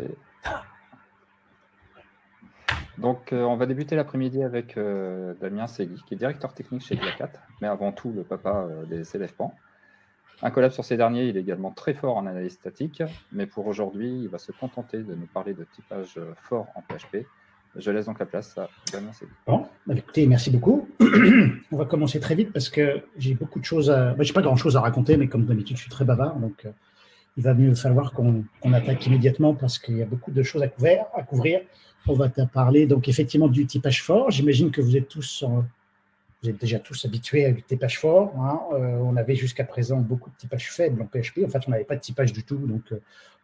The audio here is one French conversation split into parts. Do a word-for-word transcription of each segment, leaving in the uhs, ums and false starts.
c'est... Donc, euh, on va débuter l'après-midi avec euh, Damien Seguy, qui est directeur technique chez ExaCat, mais avant tout le papa euh, des élèves P A N. Un collab sur ces derniers, il est également très fort en analyse statique, mais pour aujourd'hui, il va se contenter de nous parler de typage fort en P H P. Je laisse donc la place à Damien Seguy. Bon, bah, écoutez, merci beaucoup. On va commencer très vite parce que j'ai beaucoup de choses à... Bah, j'ai pas grand-chose à raconter, mais comme d'habitude, je suis très bavard, donc euh, il va mieux falloir qu'on qu'on attaque immédiatement parce qu'il y a beaucoup de choses à couvrir. À couvrir. On va parler donc effectivement du typage fort. J'imagine que vous êtes tous, euh, vous êtes déjà tous habitués à du typage fort. Hein. Euh, on avait jusqu'à présent beaucoup de typage faible en P H P. En fait, on n'avait pas de typage du tout, donc euh,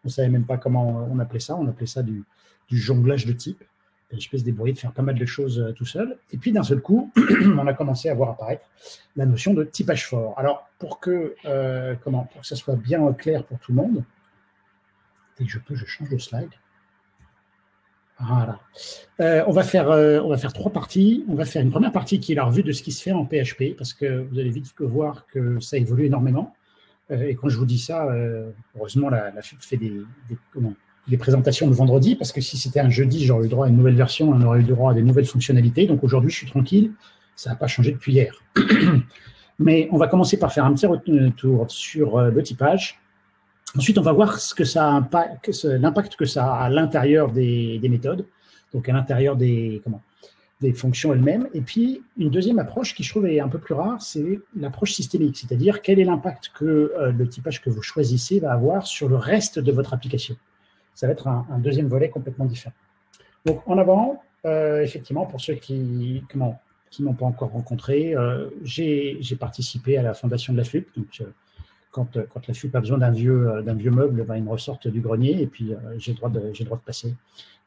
on ne savait même pas comment on appelait ça. On appelait ça du, du jonglage de types. P H P se débrouillait de faire pas mal de choses euh, tout seul. Et puis d'un seul coup, on a commencé à voir apparaître la notion de typage fort. Alors pour que euh, comment, pour que ça soit bien clair pour tout le monde, dès que je peux, je change de slide. Voilà. Euh, on, va faire, euh, on va faire trois parties. On va faire une première partie qui est la revue de ce qui se fait en P H P, parce que vous allez vite voir que ça évolue énormément. Euh, et quand je vous dis ça, euh, heureusement, la, la F U P fait des, des, comment, des présentations le vendredi, parce que si c'était un jeudi, j'aurais eu droit à une nouvelle version, on aurait eu droit à des nouvelles fonctionnalités. Donc aujourd'hui, je suis tranquille, ça n'a pas changé depuis hier. Mais on va commencer par faire un petit retour sur le typage. Ensuite, on va voir ce que ça l'impact que ça a à l'intérieur des, des méthodes, donc à l'intérieur des, comment, des fonctions elles-mêmes. Et puis, une deuxième approche qui, je trouve, est un peu plus rare, c'est l'approche systémique, c'est-à-dire quel est l'impact que euh, le typage que vous choisissez va avoir sur le reste de votre application. Ça va être un, un deuxième volet complètement différent. Donc, en avant, euh, effectivement, pour ceux qui... comment, qui ne m'ont pas encore rencontré, euh, j'ai participé à la fondation de la F U P, donc... Euh, Quand, quand la F U P a besoin d'un vieux, d'un vieux meuble, ben, ils me ressortent du grenier et puis euh, j'ai le droit de, j'ai le droit de passer.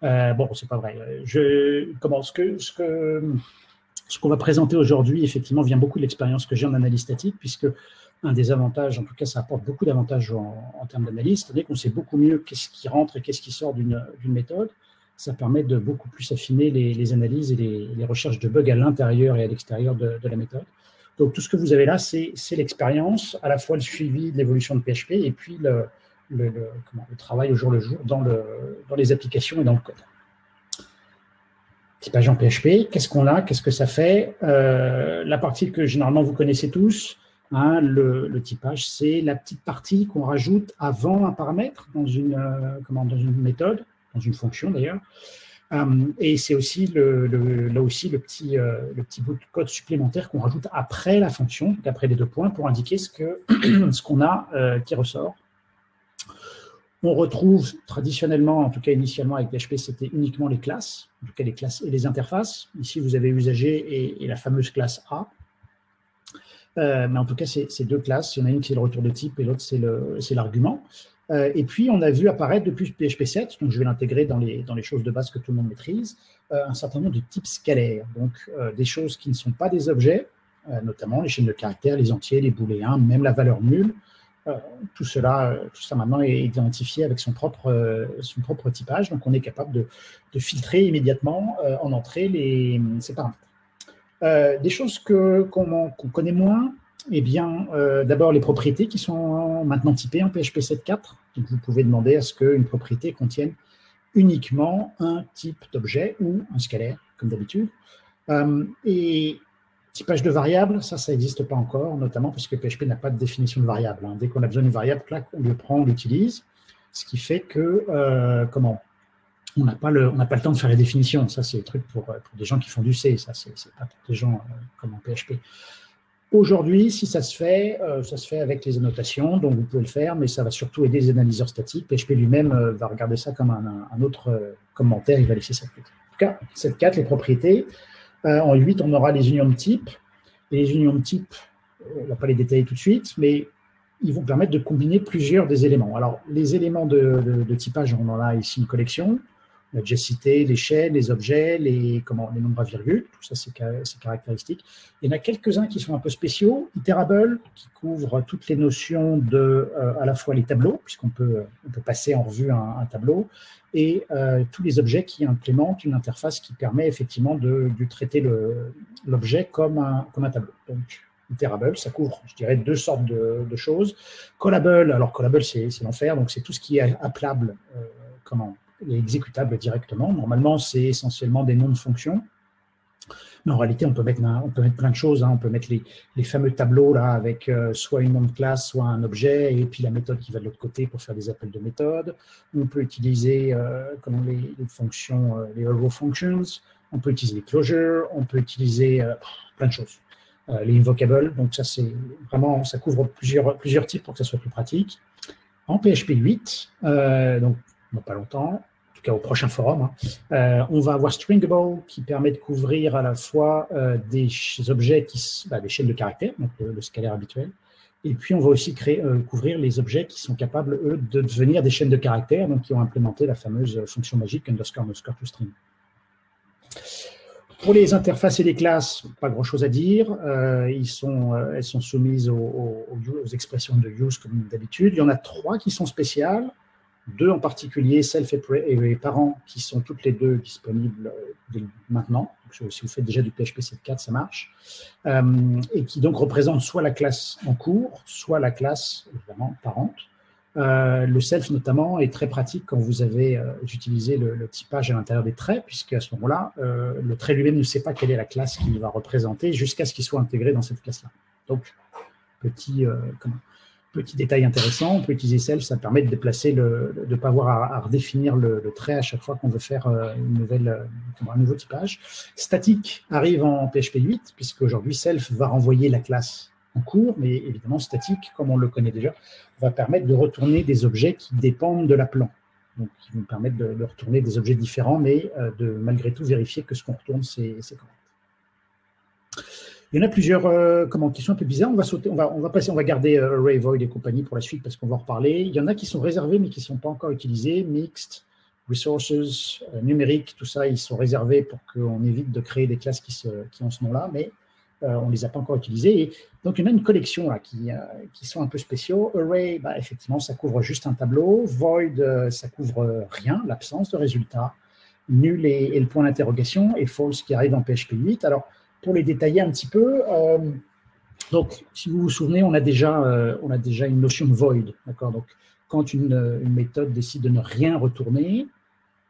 Euh, bon, c'est pas vrai. Je, comment, ce que, ce que, ce qu'on va présenter aujourd'hui, effectivement, vient beaucoup de l'expérience que j'ai en analyse statique, puisque un des avantages, en tout cas, ça apporte beaucoup d'avantages en, en termes d'analyse, c'est-à-dire qu'on sait beaucoup mieux qu'est-ce qui rentre et qu'est-ce qui sort d'une méthode. Ça permet de beaucoup plus affiner les, les analyses et les, les recherches de bugs à l'intérieur et à l'extérieur de, de la méthode. Donc, tout ce que vous avez là, c'est l'expérience, à la fois le suivi de l'évolution de P H P et puis le, le, le, comment, le travail au jour le jour dans, le, dans les applications et dans le code. Typage en P H P, qu'est-ce qu'on a, qu'est-ce que ça fait euh, la partie que généralement vous connaissez tous, hein, le, le typage, c'est la petite partie qu'on rajoute avant un paramètre dans une, euh, comment, dans une méthode, dans une fonction d'ailleurs. Um, et c'est aussi le, le, là aussi le petit, euh, le petit bout de code supplémentaire qu'on rajoute après la fonction, après les deux points, pour indiquer ce que, ce qu'on a euh, qui ressort. On retrouve traditionnellement, en tout cas initialement avec P H P, c'était uniquement les classes, en tout cas les classes et les interfaces. Ici, vous avez Usager et, et la fameuse classe A. Euh, mais en tout cas, c'est deux classes. Il y en a une qui est le retour de type et l'autre, c'est l'argument. Et puis, on a vu apparaître depuis P H P sept, donc je vais l'intégrer dans les, dans les choses de base que tout le monde maîtrise, un certain nombre de types scalaires, donc euh, des choses qui ne sont pas des objets, euh, notamment les chaînes de caractères, les entiers, les booléens, même la valeur nulle. Euh, tout cela, euh, tout ça maintenant est identifié avec son propre, euh, son propre typage, donc on est capable de, de filtrer immédiatement euh, en entrée les, ces paramètres. Euh, des choses que, qu'on, qu'on connaît moins. Eh bien, euh, d'abord les propriétés qui sont maintenant typées en P H P sept point quatre. Donc, vous pouvez demander à ce qu'une propriété contienne uniquement un type d'objet ou un scalaire, comme d'habitude. Euh, et typage de variable, ça, ça n'existe pas encore, notamment parce que P H P n'a pas de définition de variable. Hein. Dès qu'on a besoin d'une variable, là, on le prend, on l'utilise, ce qui fait que, euh, comment, on n'a pas, pas le temps de faire les définitions. Ça, c'est des trucs pour, pour des gens qui font du C, ça, c'est pas pour des gens euh, comme en P H P. Aujourd'hui, si ça se fait, euh, ça se fait avec les annotations, donc vous pouvez le faire, mais ça va surtout aider les analyseurs statiques. P H P lui-même euh, va regarder ça comme un, un autre euh, commentaire, il va laisser ça plus. En tout cas, sept point quatre, les propriétés. Euh, en huit, on aura les unions de type. Les unions de type, on ne va pas les détailler tout de suite, mais ils vont permettre de combiner plusieurs des éléments. Alors, les éléments de, de, de typage, on en a ici une collection. On a déjà cité les chaînes, les objets, les, comment, les nombres à virgule, tout ça c'est caractéristique. Il y en a quelques-uns qui sont un peu spéciaux. Iterable, qui couvre toutes les notions de, euh, à la fois les tableaux, puisqu'on peut, on peut passer en revue un, un tableau, et euh, tous les objets qui implémentent une interface qui permet effectivement de, de traiter l'objet comme un, comme un tableau. Donc, Iterable, ça couvre, je dirais, deux sortes de, de choses. Callable, alors Callable c'est l'enfer, donc c'est tout ce qui est appelable, euh, comment et exécutable directement. Normalement, c'est essentiellement des noms de fonctions. Mais en réalité, on peut mettre, on peut mettre plein de choses. Hein. On peut mettre les, les fameux tableaux là, avec euh, soit une nom de classe, soit un objet, et puis la méthode qui va de l'autre côté pour faire des appels de méthode. On peut utiliser euh, comment les, les fonctions, euh, les arrow functions. On peut utiliser les closures. On peut utiliser euh, plein de choses. Euh, les invocables. Donc ça, c'est vraiment, ça couvre plusieurs, plusieurs types pour que ça soit plus pratique. En P H P huit, euh, donc non, pas longtemps. En tout cas au prochain forum, hein. euh, on va avoir Stringable qui permet de couvrir à la fois euh, des objets, qui, bah, des chaînes de caractères, donc le, le scalaire habituel, et puis on va aussi créer, euh, couvrir les objets qui sont capables, eux, de devenir des chaînes de caractères, donc qui ont implémenté la fameuse fonction magique underscore underscore toString. Pour les interfaces et les classes, pas grand-chose à dire. Euh, ils sont, euh, elles sont soumises aux, aux, aux expressions de use comme d'habitude. Il y en a trois qui sont spéciales. Deux en particulier, self et parent, qui sont toutes les deux disponibles dès maintenant. Donc, si vous faites déjà du P H P sept point quatre, ça marche. Euh, et qui donc représentent soit la classe en cours, soit la classe, évidemment, parente. Euh, le self, notamment, est très pratique quand vous avez euh, utilisé le, le typage à l'intérieur des traits, puisque à ce moment-là, euh, le trait lui-même ne sait pas quelle est la classe qu'il va représenter jusqu'à ce qu'il soit intégré dans cette classe-là. Donc, petit... Euh, comment Petit détail intéressant, on peut utiliser self, ça permet de déplacer, le, de ne pas avoir à, à redéfinir le, le trait à chaque fois qu'on veut faire une nouvelle, un nouveau typage. Static arrive en P H P huit, puisque aujourd'hui self va renvoyer la classe en cours, mais évidemment static, comme on le connaît déjà, va permettre de retourner des objets qui dépendent de l'appelant. Donc, qui vont permettre de, de retourner des objets différents, mais de malgré tout vérifier que ce qu'on retourne, c'est correct. Il y en a plusieurs euh, comment, qui sont un peu bizarres. On va sauter, on va, on va passer, on va garder euh, Array, Void et compagnie pour la suite parce qu'on va en reparler. Il y en a qui sont réservés mais qui ne sont pas encore utilisés. Mixed, Resources, euh, numérique, tout ça, ils sont réservés pour qu'on évite de créer des classes qui, se, qui ont ce nom-là, mais euh, on ne les a pas encore utilisés. Et donc, il y en a une collection là, qui, euh, qui sont un peu spéciaux. Array, bah, effectivement, ça couvre juste un tableau. Void, euh, ça couvre rien, l'absence de résultats. Nul et, et le point d'interrogation. Et false qui arrive en P H P huit. Alors, pour les détailler un petit peu, euh, donc, si vous vous souvenez, on a déjà, euh, on a déjà une notion de void. Donc, quand une, une méthode décide de ne rien retourner,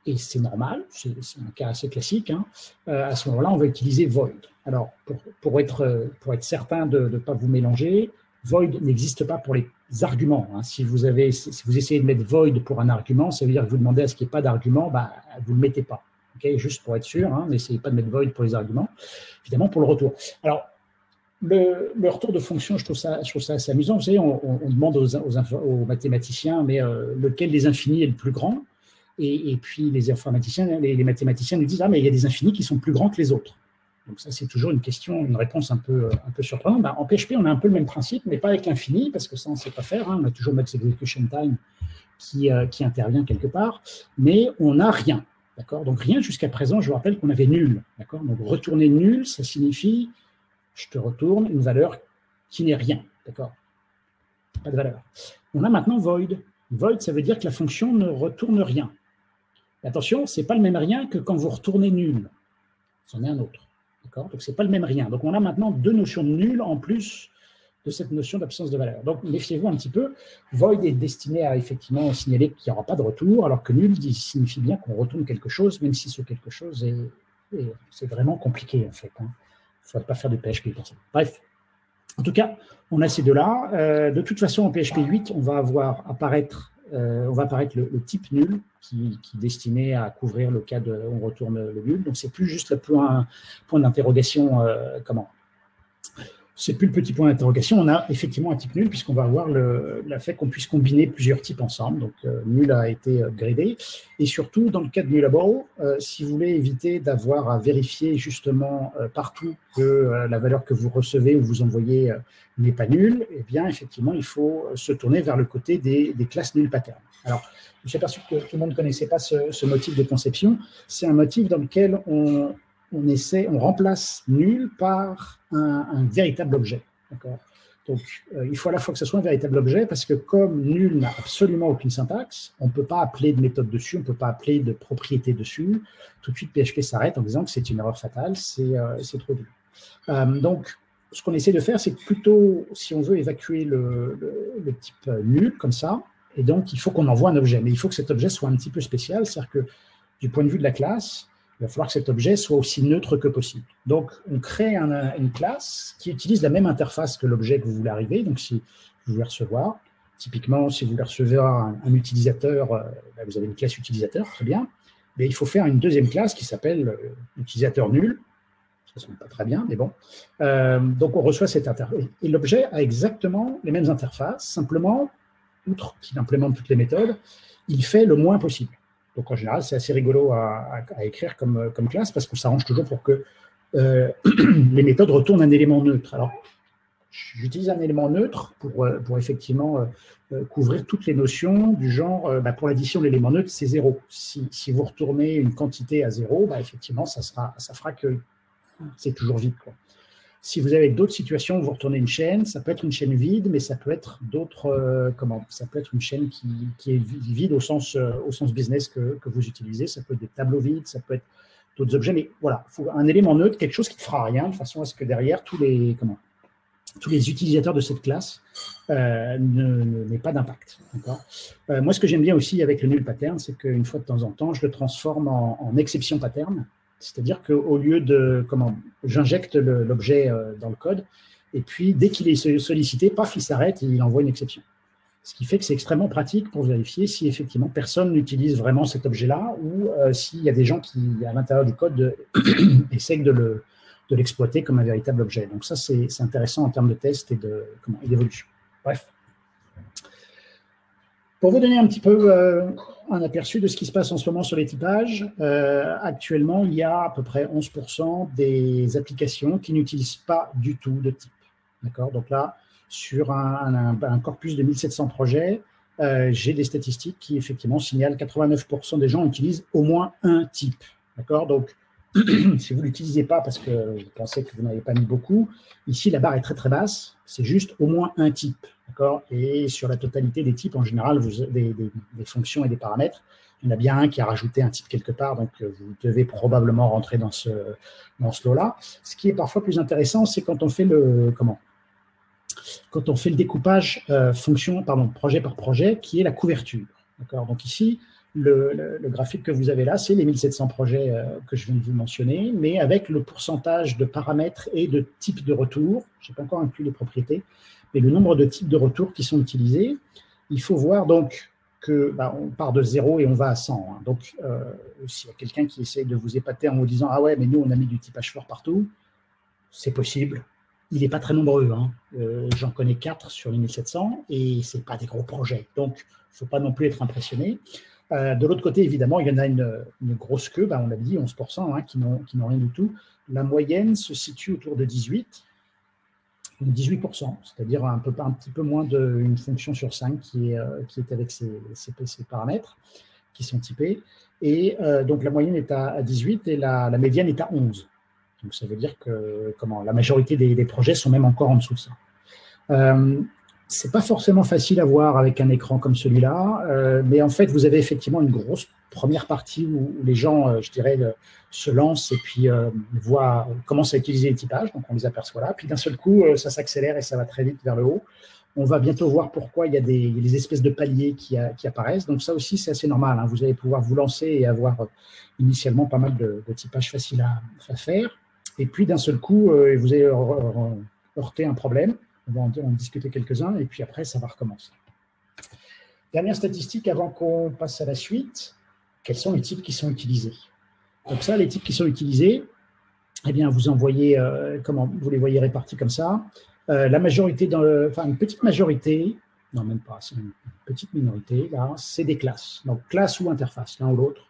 et c'est normal, c'est un cas assez classique, hein, euh, à ce moment-là, on va utiliser void. Alors, pour, pour, être, pour être certain de ne pas vous mélanger, void n'existe pas pour les arguments. Hein. Si, vous avez, si vous essayez de mettre void pour un argument, ça veut dire que vous demandez à ce qu'il n'y ait pas d'argument, bah, vous ne le mettez pas. Okay, juste pour être sûr, hein, n'essayez pas de mettre void pour les arguments, évidemment pour le retour. Alors, le, le retour de fonction, je trouve ça, je trouve ça assez amusant. Vous savez, on, on, on demande aux, aux, aux mathématiciens, mais euh, lequel des infinis est le plus grand? Et, et puis les informaticiens, les, les mathématiciens nous disent, ah, mais il y a des infinis qui sont plus grands que les autres. Donc ça, c'est toujours une question, une réponse un peu, un peu surprenante. Bah, en P H P, on a un peu le même principe, mais pas avec l'infini, parce que ça, on ne sait pas faire. Hein, on a toujours max execution time qui, euh, qui intervient quelque part, mais on n'a rien. Donc, rien jusqu'à présent, je vous rappelle qu'on avait nul. Donc, retourner nul, ça signifie je te retourne une valeur qui n'est rien. Pas de valeur. On a maintenant void. Void, ça veut dire que la fonction ne retourne rien. Et attention, ce n'est pas le même rien que quand vous retournez nul. C'en est un autre. Donc, ce n'est pas le même rien. Donc, on a maintenant deux notions de nul en plus de cette notion d'absence de valeur. Donc, méfiez-vous un petit peu. Void est destiné à effectivement signaler qu'il n'y aura pas de retour, alors que nul signifie bien qu'on retourne quelque chose, même si ce quelque chose est, est c'est vraiment compliqué, en fait. Hein. Il ne faudrait pas faire du P H P pour ça. Bref. En tout cas, on a ces deux-là. Euh, de toute façon, en P H P huit, on va avoir apparaître, euh, on va apparaître le, le type nul qui, qui est destiné à couvrir le cas de on retourne le nul. Donc, c'est plus juste le point, point d'interrogation euh, comment c'est plus le petit point d'interrogation, on a effectivement un type nul puisqu'on va avoir le, le fait qu'on puisse combiner plusieurs types ensemble. Donc, euh, nul a été euh, gradé. Et surtout, dans le cas de Nullable, euh, si vous voulez éviter d'avoir à vérifier justement euh, partout que euh, la valeur que vous recevez ou vous envoyez euh, n'est pas nulle, eh bien, effectivement, il faut se tourner vers le côté des, des classes null pattern. Alors, je suis aperçu que tout le monde ne connaissait pas ce, ce motif de conception. C'est un motif dans lequel on... On, essaie, on remplace nul par un, un véritable objet. Donc, euh, il faut à la fois que ce soit un véritable objet, parce que comme nul n'a absolument aucune syntaxe, on ne peut pas appeler de méthode dessus, on ne peut pas appeler de propriété dessus. Tout de suite, P H P s'arrête en disant que c'est une erreur fatale, c'est euh, trop dur. Euh, donc, ce qu'on essaie de faire, c'est plutôt, si on veut évacuer le, le, le type nul, comme ça, Et donc, il faut qu'on envoie un objet. Mais il faut que cet objet soit un petit peu spécial. C'est-à-dire que, du point de vue de la classe, il va falloir que cet objet soit aussi neutre que possible. Donc, on crée un, une classe qui utilise la même interface que l'objet que vous voulez arriver. Donc, si vous voulez recevoir, typiquement, si vous voulez recevoir un, un utilisateur, euh, ben vous avez une classe utilisateur, très bien. Mais il faut faire une deuxième classe qui s'appelle euh, utilisateur nul. Ça ne sonne pas très bien, mais bon. Euh, donc, on reçoit cette interface. Et, et l'objet a exactement les mêmes interfaces. Simplement, outre qu'il implémente toutes les méthodes, il fait le moins possible. Donc, en général, c'est assez rigolo à, à, à écrire comme, comme classe parce qu'on s'arrange toujours pour que euh, les méthodes retournent un élément neutre. Alors, j'utilise un élément neutre pour, pour effectivement euh, couvrir toutes les notions du genre, euh, bah, pour l'addition, l'élément neutre, c'est zéro. Si, si vous retournez une quantité à zéro, bah, effectivement, ça, sera, ça fera que c'est toujours vide, quoi. Si vous avez d'autres situations où vous retournez une chaîne, ça peut être une chaîne vide, mais ça peut être d'autres. Euh, comment Ça peut être une chaîne qui, qui est vide au sens, euh, au sens business que, que vous utilisez. Ça peut être des tableaux vides, ça peut être d'autres objets. Mais voilà, il faut un élément neutre, quelque chose qui ne fera rien, de façon à ce que derrière, tous les, comment, tous les utilisateurs de cette classe euh, n'aient pas d'impact. Euh, moi, ce que j'aime bien aussi avec le nul pattern, c'est qu'une fois de temps en temps, je le transforme en, en exception pattern. C'est-à-dire qu'au lieu de, comment, j'injecte l'objet dans le code, et puis dès qu'il est sollicité, paf, il s'arrête et il envoie une exception. Ce qui fait que c'est extrêmement pratique pour vérifier si effectivement personne n'utilise vraiment cet objet-là, ou euh, s'il y a des gens qui, à l'intérieur du code, essayent de l'exploiter le, comme un véritable objet. Donc ça, c'est intéressant en termes de test et d'évolution. Bref. Pour vous donner un petit peu euh, un aperçu de ce qui se passe en ce moment sur les typages, euh, actuellement, il y a à peu près onze pour cent des applications qui n'utilisent pas du tout de type. D'accord ? Donc là, sur un, un, un corpus de mille sept cents projets, euh, j'ai des statistiques qui, effectivement, signalent quatre-vingt-neuf pour cent des gens utilisent au moins un type. D'accord ? Donc, si vous ne l'utilisez pas parce que vous pensez que vous n'avez pas mis beaucoup, ici, la barre est très, très basse. C'est juste au moins un type. Et sur la totalité des types, en général, vous, des, des, des fonctions et des paramètres, il y en a bien un qui a rajouté un type quelque part, donc vous devez probablement rentrer dans ce, dans ce lot-là. Ce qui est parfois plus intéressant, c'est quand on fait le, comment, quand on fait le découpage euh, fonction, pardon, projet par projet, qui est la couverture. Donc ici, le, le, le graphique que vous avez là, c'est les mille sept cents projets euh, que je viens de vous mentionner, mais avec le pourcentage de paramètres et de types de retour. Je n'ai pas encore inclus les propriétés, et le nombre de types de retours qui sont utilisés. Il faut voir donc que bah, on part de zéro et on va à cent. Hein. Donc, euh, s'il y a quelqu'un qui essaie de vous épater en vous disant « Ah ouais, mais nous, on a mis du typage fort partout », c'est possible. Il n'est pas très nombreux. Hein. Euh, J'en connais quatre sur les mille sept cents et ce n'est pas des gros projets. Donc, il ne faut pas non plus être impressionné. Euh, de l'autre côté, évidemment, il y en a une, une grosse queue, bah, on l'a dit, onze pour cent hein, qui n'ont rien du tout. La moyenne se situe autour de dix-huit pour cent. dix-huit pour cent, c'est-à-dire un, peu, un petit peu moins d'une fonction sur cinq qui est, qui est avec ses, ses, ses paramètres qui sont typés. Et euh, donc, la moyenne est à, à dix-huit et la, la médiane est à onze. Donc, ça veut dire que comment, la majorité des, des projets sont même encore en dessous de ça. Euh, Ce n'est pas forcément facile à voir avec un écran comme celui-là, euh, mais en fait, vous avez effectivement une grosse première partie où les gens, euh, je dirais, euh, se lancent et puis euh, voient, commencent à utiliser les typages, donc on les aperçoit là. Puis d'un seul coup, euh, ça s'accélère et ça va très vite vers le haut. On va bientôt voir pourquoi il y a des, des espèces de paliers qui, a, qui apparaissent. Donc ça aussi, c'est assez normal. Hein. Vous allez pouvoir vous lancer et avoir euh, initialement pas mal de, de typages faciles à, à faire. Et puis d'un seul coup, euh, vous allez heurter un problème. On va en, en discuter quelques-uns, et puis après, ça va recommencer. Dernière statistique avant qu'on passe à la suite, quels sont les types qui sont utilisés? Donc ça, les types qui sont utilisés, eh bien, vous en voyez, euh, comment vous les voyez répartis comme ça. Euh, la majorité, dans le, enfin, une petite majorité, non, même pas, c'est une petite minorité, là, c'est des classes. Donc, classe ou interface, l'un ou l'autre.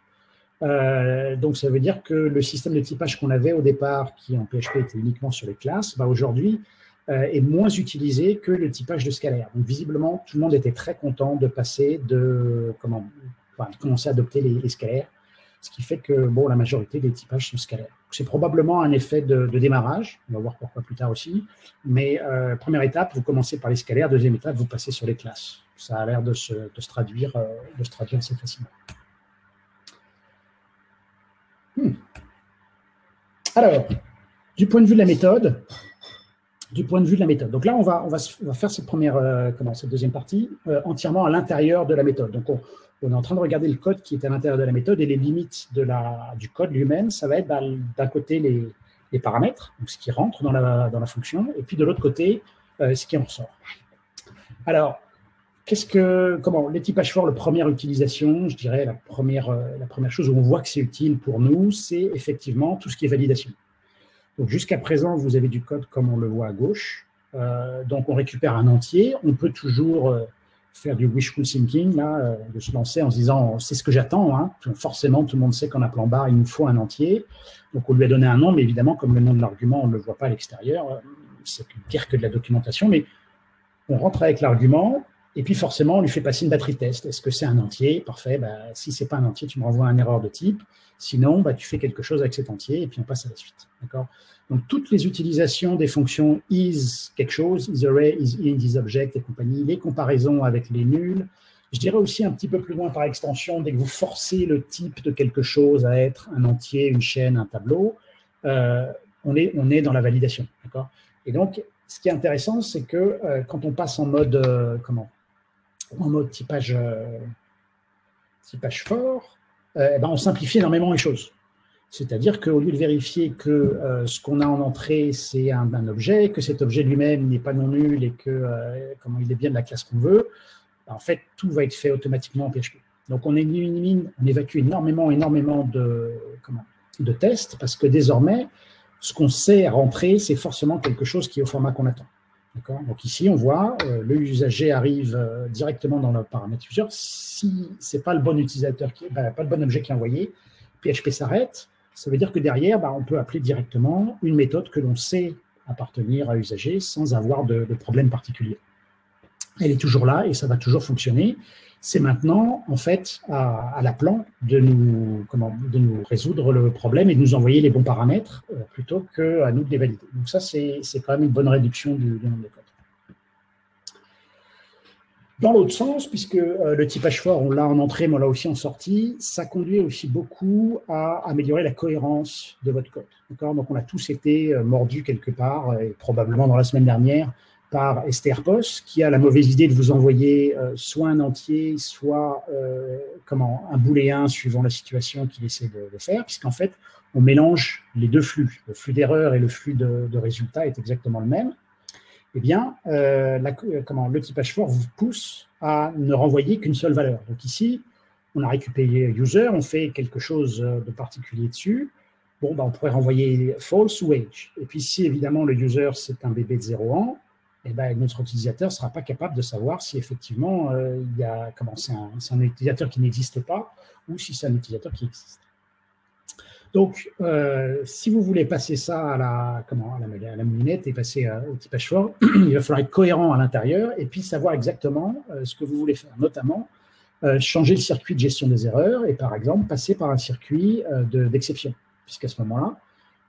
Euh, donc, ça veut dire que le système de typage qu'on avait au départ, qui en P H P était uniquement sur les classes, bah, aujourd'hui, est moins utilisé que le typage de scalaire. Donc, visiblement, tout le monde était très content de passer de, comment, enfin, de commencer à adopter les, les scalaires, ce qui fait que bon, la majorité des typages sont scalaires. C'est probablement un effet de, de démarrage, on va voir pourquoi plus tard aussi, mais euh, première étape, vous commencez par les scalaires, deuxième étape, vous passez sur les classes. Ça a l'air de se, de se traduire, euh, de se traduire assez facilement. Hmm. Alors, du point de vue de la méthode, du point de vue de la méthode. Donc là, on va, on va, on va faire cette, première, euh, comment, cette deuxième partie euh, entièrement à l'intérieur de la méthode. Donc, on, on est en train de regarder le code qui est à l'intérieur de la méthode et les limites de la, du code lui-même. Ça va être d'un côté les, les paramètres, donc ce qui rentre dans la, dans la fonction, et puis de l'autre côté, euh, ce qui en ressort. Alors, qu'est-ce que, comment, les typages forts, la première utilisation, je dirais la première, euh, la première chose où on voit que c'est utile pour nous, c'est effectivement tout ce qui est validation. Donc, jusqu'à présent, vous avez du code comme on le voit à gauche. Euh, donc, on récupère un entier. On peut toujours euh, faire du wishful thinking, là, euh, de se lancer en se disant, c'est ce que j'attends. Hein. Forcément, tout le monde sait qu'en appelant bar, il nous faut un entier. Donc, on lui a donné un nom, mais évidemment, comme le nom de l'argument, on ne le voit pas à l'extérieur. C'est pire que de la documentation, mais on rentre avec l'argument et puis forcément, on lui fait passer une batterie test. Est-ce que c'est un entier? Parfait. Bah, si ce n'est pas un entier, tu me renvoies à une erreur de type. Sinon, bah, tu fais quelque chose avec cet entier et puis on passe à la suite. D'accord? Donc, toutes les utilisations des fonctions is quelque chose, is array, is int, is object et compagnie, les comparaisons avec les nuls. Je dirais aussi un petit peu plus loin par extension, dès que vous forcez le type de quelque chose à être un entier, une chaîne, un tableau, euh, on est, on est dans la validation. D'accord? Et donc, ce qui est intéressant, c'est que euh, quand on passe en mode, euh, comment en mode typage, euh, typage fort, euh, ben on simplifie énormément les choses. C'est-à-dire qu'au lieu de vérifier que euh, ce qu'on a en entrée, c'est un, un objet, que cet objet lui-même n'est pas non nul et que euh, comment il est bien de la classe qu'on veut, ben en fait, tout va être fait automatiquement en P H P. Donc, on élimine, on évacue énormément, énormément de, comment, de tests parce que désormais, ce qu'on sait à rentrer, c'est forcément quelque chose qui est au format qu'on attend. Donc ici, on voit, euh, le usager arrive euh, directement dans le paramètre user. Si ce n'est pas le bon utilisateur, qui, bah, pas le bon objet qui est envoyé, P H P s'arrête. Ça veut dire que derrière, bah, on peut appeler directement une méthode que l'on sait appartenir à usager sans avoir de, de problème particulier. Elle est toujours là et ça va toujours fonctionner. C'est maintenant, en fait, à, à l'appelant de nous, comment, de nous résoudre le problème et de nous envoyer les bons paramètres euh, plutôt qu'à nous de les valider. Donc ça, c'est quand même une bonne réduction du, du nombre de codes. Dans l'autre sens, puisque euh, le typage fort, on l'a en entrée, mais on l'a aussi en sortie, ça conduit aussi beaucoup à améliorer la cohérence de votre code. Donc on a tous été euh, mordus quelque part, euh, et probablement dans la semaine dernière, par strpost qui a la mauvaise idée de vous envoyer euh, soit un entier, soit euh, comment, un booléen suivant la situation qu'il essaie de, de faire, puisqu'en fait, on mélange les deux flux. Le flux d'erreur et le flux de, de résultats est exactement le même. Eh bien, euh, la, euh, comment, le typage fort vous pousse à ne renvoyer qu'une seule valeur. Donc ici, on a récupéré user, on fait quelque chose de particulier dessus. Bon, ben, on pourrait renvoyer false ou age. Et puis si, évidemment, le user, c'est un bébé de zéro ans, eh bien, notre utilisateur ne sera pas capable de savoir si effectivement euh, il y a, comment, c'est un, c'est un utilisateur qui n'existe pas ou si c'est un utilisateur qui existe. Donc, euh, si vous voulez passer ça à la, comment, à la, à la moulinette et passer à, au typage fort, il va falloir être cohérent à l'intérieur et puis savoir exactement euh, ce que vous voulez faire, notamment euh, changer le circuit de gestion des erreurs et par exemple passer par un circuit euh, de, d'exception, puisqu'à ce moment-là,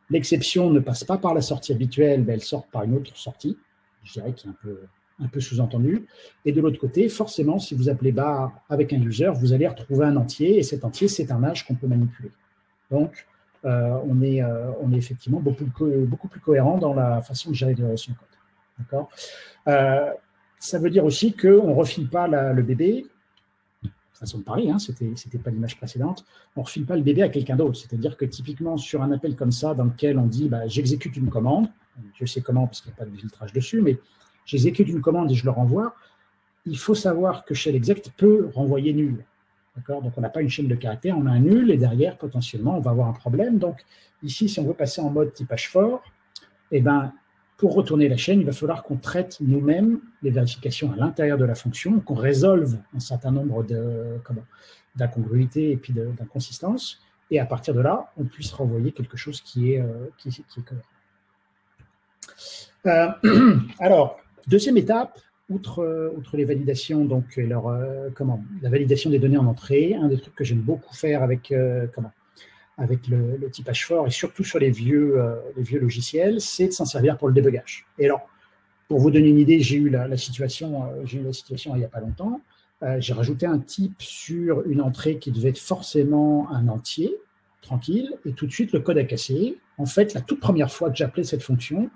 l'exception ne passe pas par la sortie habituelle, mais elle sort par une autre sortie. Je dirais qu'il est un peu, un peu sous-entendu. Et de l'autre côté, forcément, si vous appelez bar avec un user, vous allez retrouver un entier, et cet entier, c'est un âge qu'on peut manipuler. Donc, euh, on, est, euh, on est effectivement beaucoup, beaucoup plus cohérent dans la façon de gérer son code. D'accord ? Euh, ça veut dire aussi qu'on ne refile pas la, le bébé, façon de parler, hein, c'était c'était pas l'image précédente, on ne refile pas le bébé à quelqu'un d'autre. C'est-à-dire que typiquement, sur un appel comme ça, dans lequel on dit bah, « j'exécute une commande », je sais comment parce qu'il n'y a pas de filtrage dessus, mais j'exécute une commande et je le renvoie, il faut savoir que shell exec peut renvoyer nul. Donc, on n'a pas une chaîne de caractères, on a un nul, et derrière, potentiellement, on va avoir un problème. Donc, ici, si on veut passer en mode typage fort, eh ben, pour retourner la chaîne, il va falloir qu'on traite nous-mêmes les vérifications à l'intérieur de la fonction, qu'on résolve un certain nombre d'incongruités et puis d'inconsistances, et à partir de là, on puisse renvoyer quelque chose qui est euh, qui, qui est correct. Euh, alors, deuxième étape, outre, euh, outre les validations, donc et leur, euh, comment, la validation des données en entrée, un des trucs que j'aime beaucoup faire avec, euh, comment, avec le, le typage fort et surtout sur les vieux, euh, les vieux logiciels, c'est de s'en servir pour le débugage. Et alors, pour vous donner une idée, j'ai eu la, la situation, euh, j'ai eu la situation il n'y a pas longtemps, euh, j'ai rajouté un type sur une entrée qui devait être forcément un entier, tranquille, et tout de suite le code a cassé. En fait, la toute première fois que j'appelais cette fonction,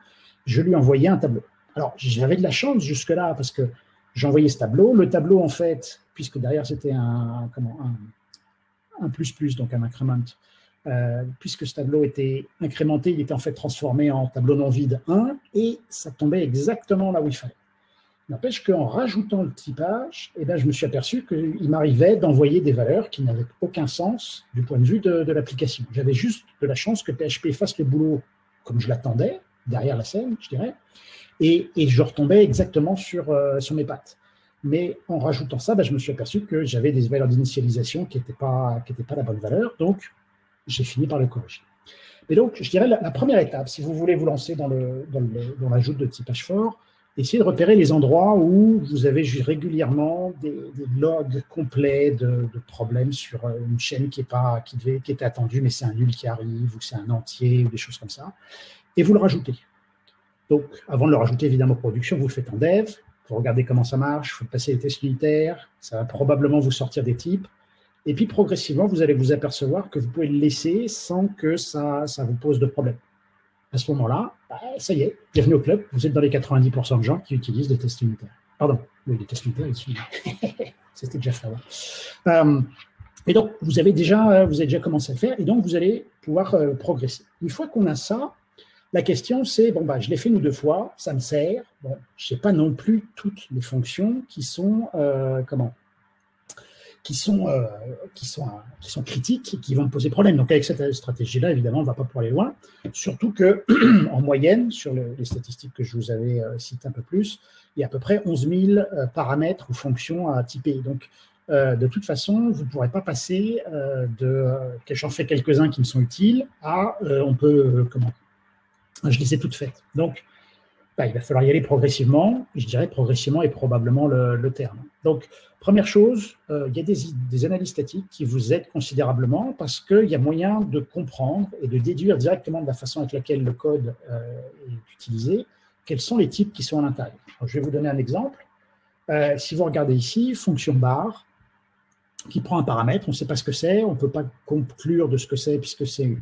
je lui envoyais un tableau. Alors, j'avais de la chance jusque-là parce que j'envoyais ce tableau. Le tableau, en fait, puisque derrière, c'était un, comment, un, un plus plus, donc un increment, euh, puisque ce tableau était incrémenté, il était en fait transformé en tableau non vide un et ça tombait exactement là où il fallait. N'empêche qu'en rajoutant le typage, eh ben, je me suis aperçu qu'il m'arrivait d'envoyer des valeurs qui n'avaient aucun sens du point de vue de, de l'application. J'avais juste de la chance que P H P fasse le boulot comme je l'attendais, derrière la scène, je dirais, et, et je retombais exactement sur, euh, sur mes pattes. Mais en rajoutant ça, ben, je me suis aperçu que j'avais des valeurs d'initialisation qui n'étaient pas, qui n'étaient pas la bonne valeur, donc j'ai fini par le corriger. Mais donc, je dirais, la, la première étape, si vous voulez vous lancer dans le, dans le, dans l'ajout de typage fort, essayez de repérer les endroits où vous avez régulièrement des, des logs complets de, de problèmes sur une chaîne qui est pas, qui devait, qui était attendue, mais c'est un nul qui arrive, ou c'est un entier, ou des choses comme ça, et vous le rajoutez. Donc, avant de le rajouter, évidemment, en production, vous le faites en dev, vous regardez comment ça marche, vous passez les tests unitaires, ça va probablement vous sortir des types, et puis progressivement, vous allez vous apercevoir que vous pouvez le laisser sans que ça, ça vous pose de problème. À ce moment-là, bah, ça y est, bienvenue au club, vous êtes dans les quatre-vingt-dix pour cent de gens qui utilisent des tests unitaires. Pardon, oui, des tests unitaires, c'était déjà fait avant. Euh, et donc, vous avez, déjà, vous avez déjà commencé à le faire, et donc vous allez pouvoir euh, progresser. Une fois qu'on a ça, la question c'est, bon, bah, je l'ai fait une ou deux fois, ça me sert, bon, je ne sais pas non plus toutes les fonctions qui sont, euh, comment qui sont, euh, qui sont, qui sont critiques et qui vont me poser problème. Donc, avec cette stratégie-là, évidemment, on ne va pas pouvoir aller loin. Surtout que, en moyenne, sur le, les statistiques que je vous avais euh, citées un peu plus, il y a à peu près onze mille euh, paramètres ou fonctions à typer. Donc, euh, de toute façon, vous ne pourrez pas passer euh, de euh, « j'en fais quelques-uns qui me sont utiles » à euh, « on peut… Euh, comment ?» Je les ai toutes faites. Donc, bah, il va falloir y aller progressivement. Je dirais progressivement est probablement le, le terme. Donc, première chose, euh, il y a des, des analyses statiques qui vous aident considérablement parce qu'il y a moyen de comprendre et de déduire directement de la façon avec laquelle le code euh, est utilisé, quels sont les types qui sont à l'intérieur. Je vais vous donner un exemple. Euh, si vous regardez ici, fonction bar, qui prend un paramètre, on ne sait pas ce que c'est, on ne peut pas conclure de ce que c'est puisque c'est un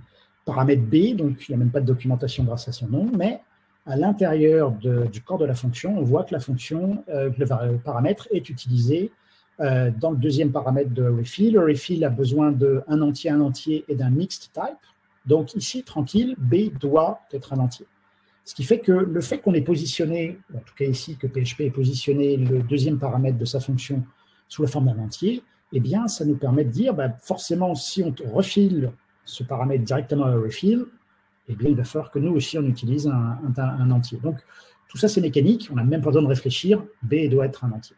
paramètre B, donc il n'y a même pas de documentation grâce à son nom, mais à l'intérieur du corps de la fonction, on voit que la fonction, euh, le, le paramètre est utilisé euh, dans le deuxième paramètre de refill. Le refill a besoin d'un entier, un entier et d'un mixed type. Donc ici, tranquille, B doit être un entier. Ce qui fait que le fait qu'on ait positionné, en tout cas ici, que P H P ait positionné le deuxième paramètre de sa fonction sous la forme d'un entier, eh bien, ça nous permet de dire, bah, forcément, si on refile ce paramètre directement à refill, eh bien, il va falloir que nous aussi, on utilise un, un, un entier. Donc, tout ça, c'est mécanique. On n'a même pas besoin de réfléchir. B doit être un entier.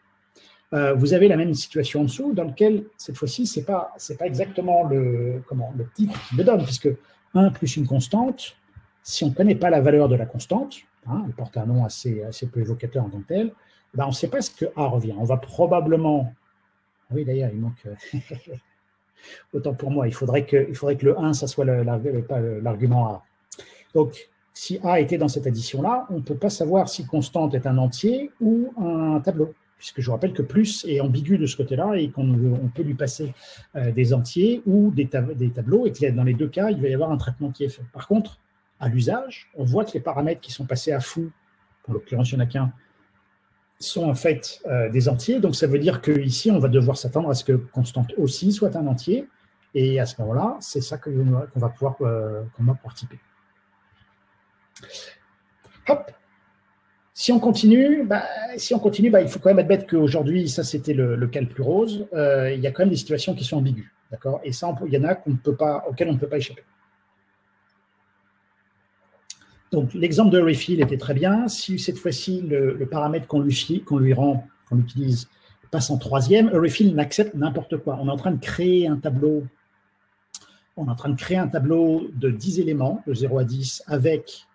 Euh, vous avez la même situation en dessous, dans laquelle, cette fois-ci, ce n'est pas, pas exactement le, comment, le type qui le donne, puisque un plus une constante, si on ne connaît pas la valeur de la constante, hein, elle porte un nom assez, assez peu évocateur en tant que tel, ben on ne sait pas ce que A revient. On va probablement... Oui, d'ailleurs, il manque... Autant pour moi, il faudrait que, il faudrait que le un, ça soit l'argument A. Donc, si A était dans cette addition-là, on ne peut pas savoir si constante est un entier ou un tableau, puisque je vous rappelle que plus est ambigu de ce côté-là et qu'on on peut lui passer euh, des entiers ou des, tab des tableaux, et que dans les deux cas, il va y avoir un traitement qui est fait. Par contre, à l'usage, on voit que les paramètres qui sont passés à fou, pour l'occurrence, il n'y en a qu'un, sont en fait euh, des entiers, donc ça veut dire qu'ici, on va devoir s'attendre à ce que constante aussi soit un entier, et à ce moment-là, c'est ça qu'on qu'on va pouvoir, euh, qu'on va pouvoir typer. Hop. Si on continue, bah, si on continue bah, il faut quand même admettre qu'aujourd'hui, ça c'était le, le cas le plus rose, euh, il y a quand même des situations qui sont ambiguës, d'accord? Et ça, on peut, il y en a qu'on ne peut pas, auxquelles on ne peut pas échapper. Donc, l'exemple de refill était très bien. Si cette fois-ci, le, le paramètre qu'on lui, qu'on lui rend, qu'on utilise, passe en troisième, refill n'accepte n'importe quoi. On est en train de créer un tableau. On est en train de créer un tableau de dix éléments, de zéro à dix, avec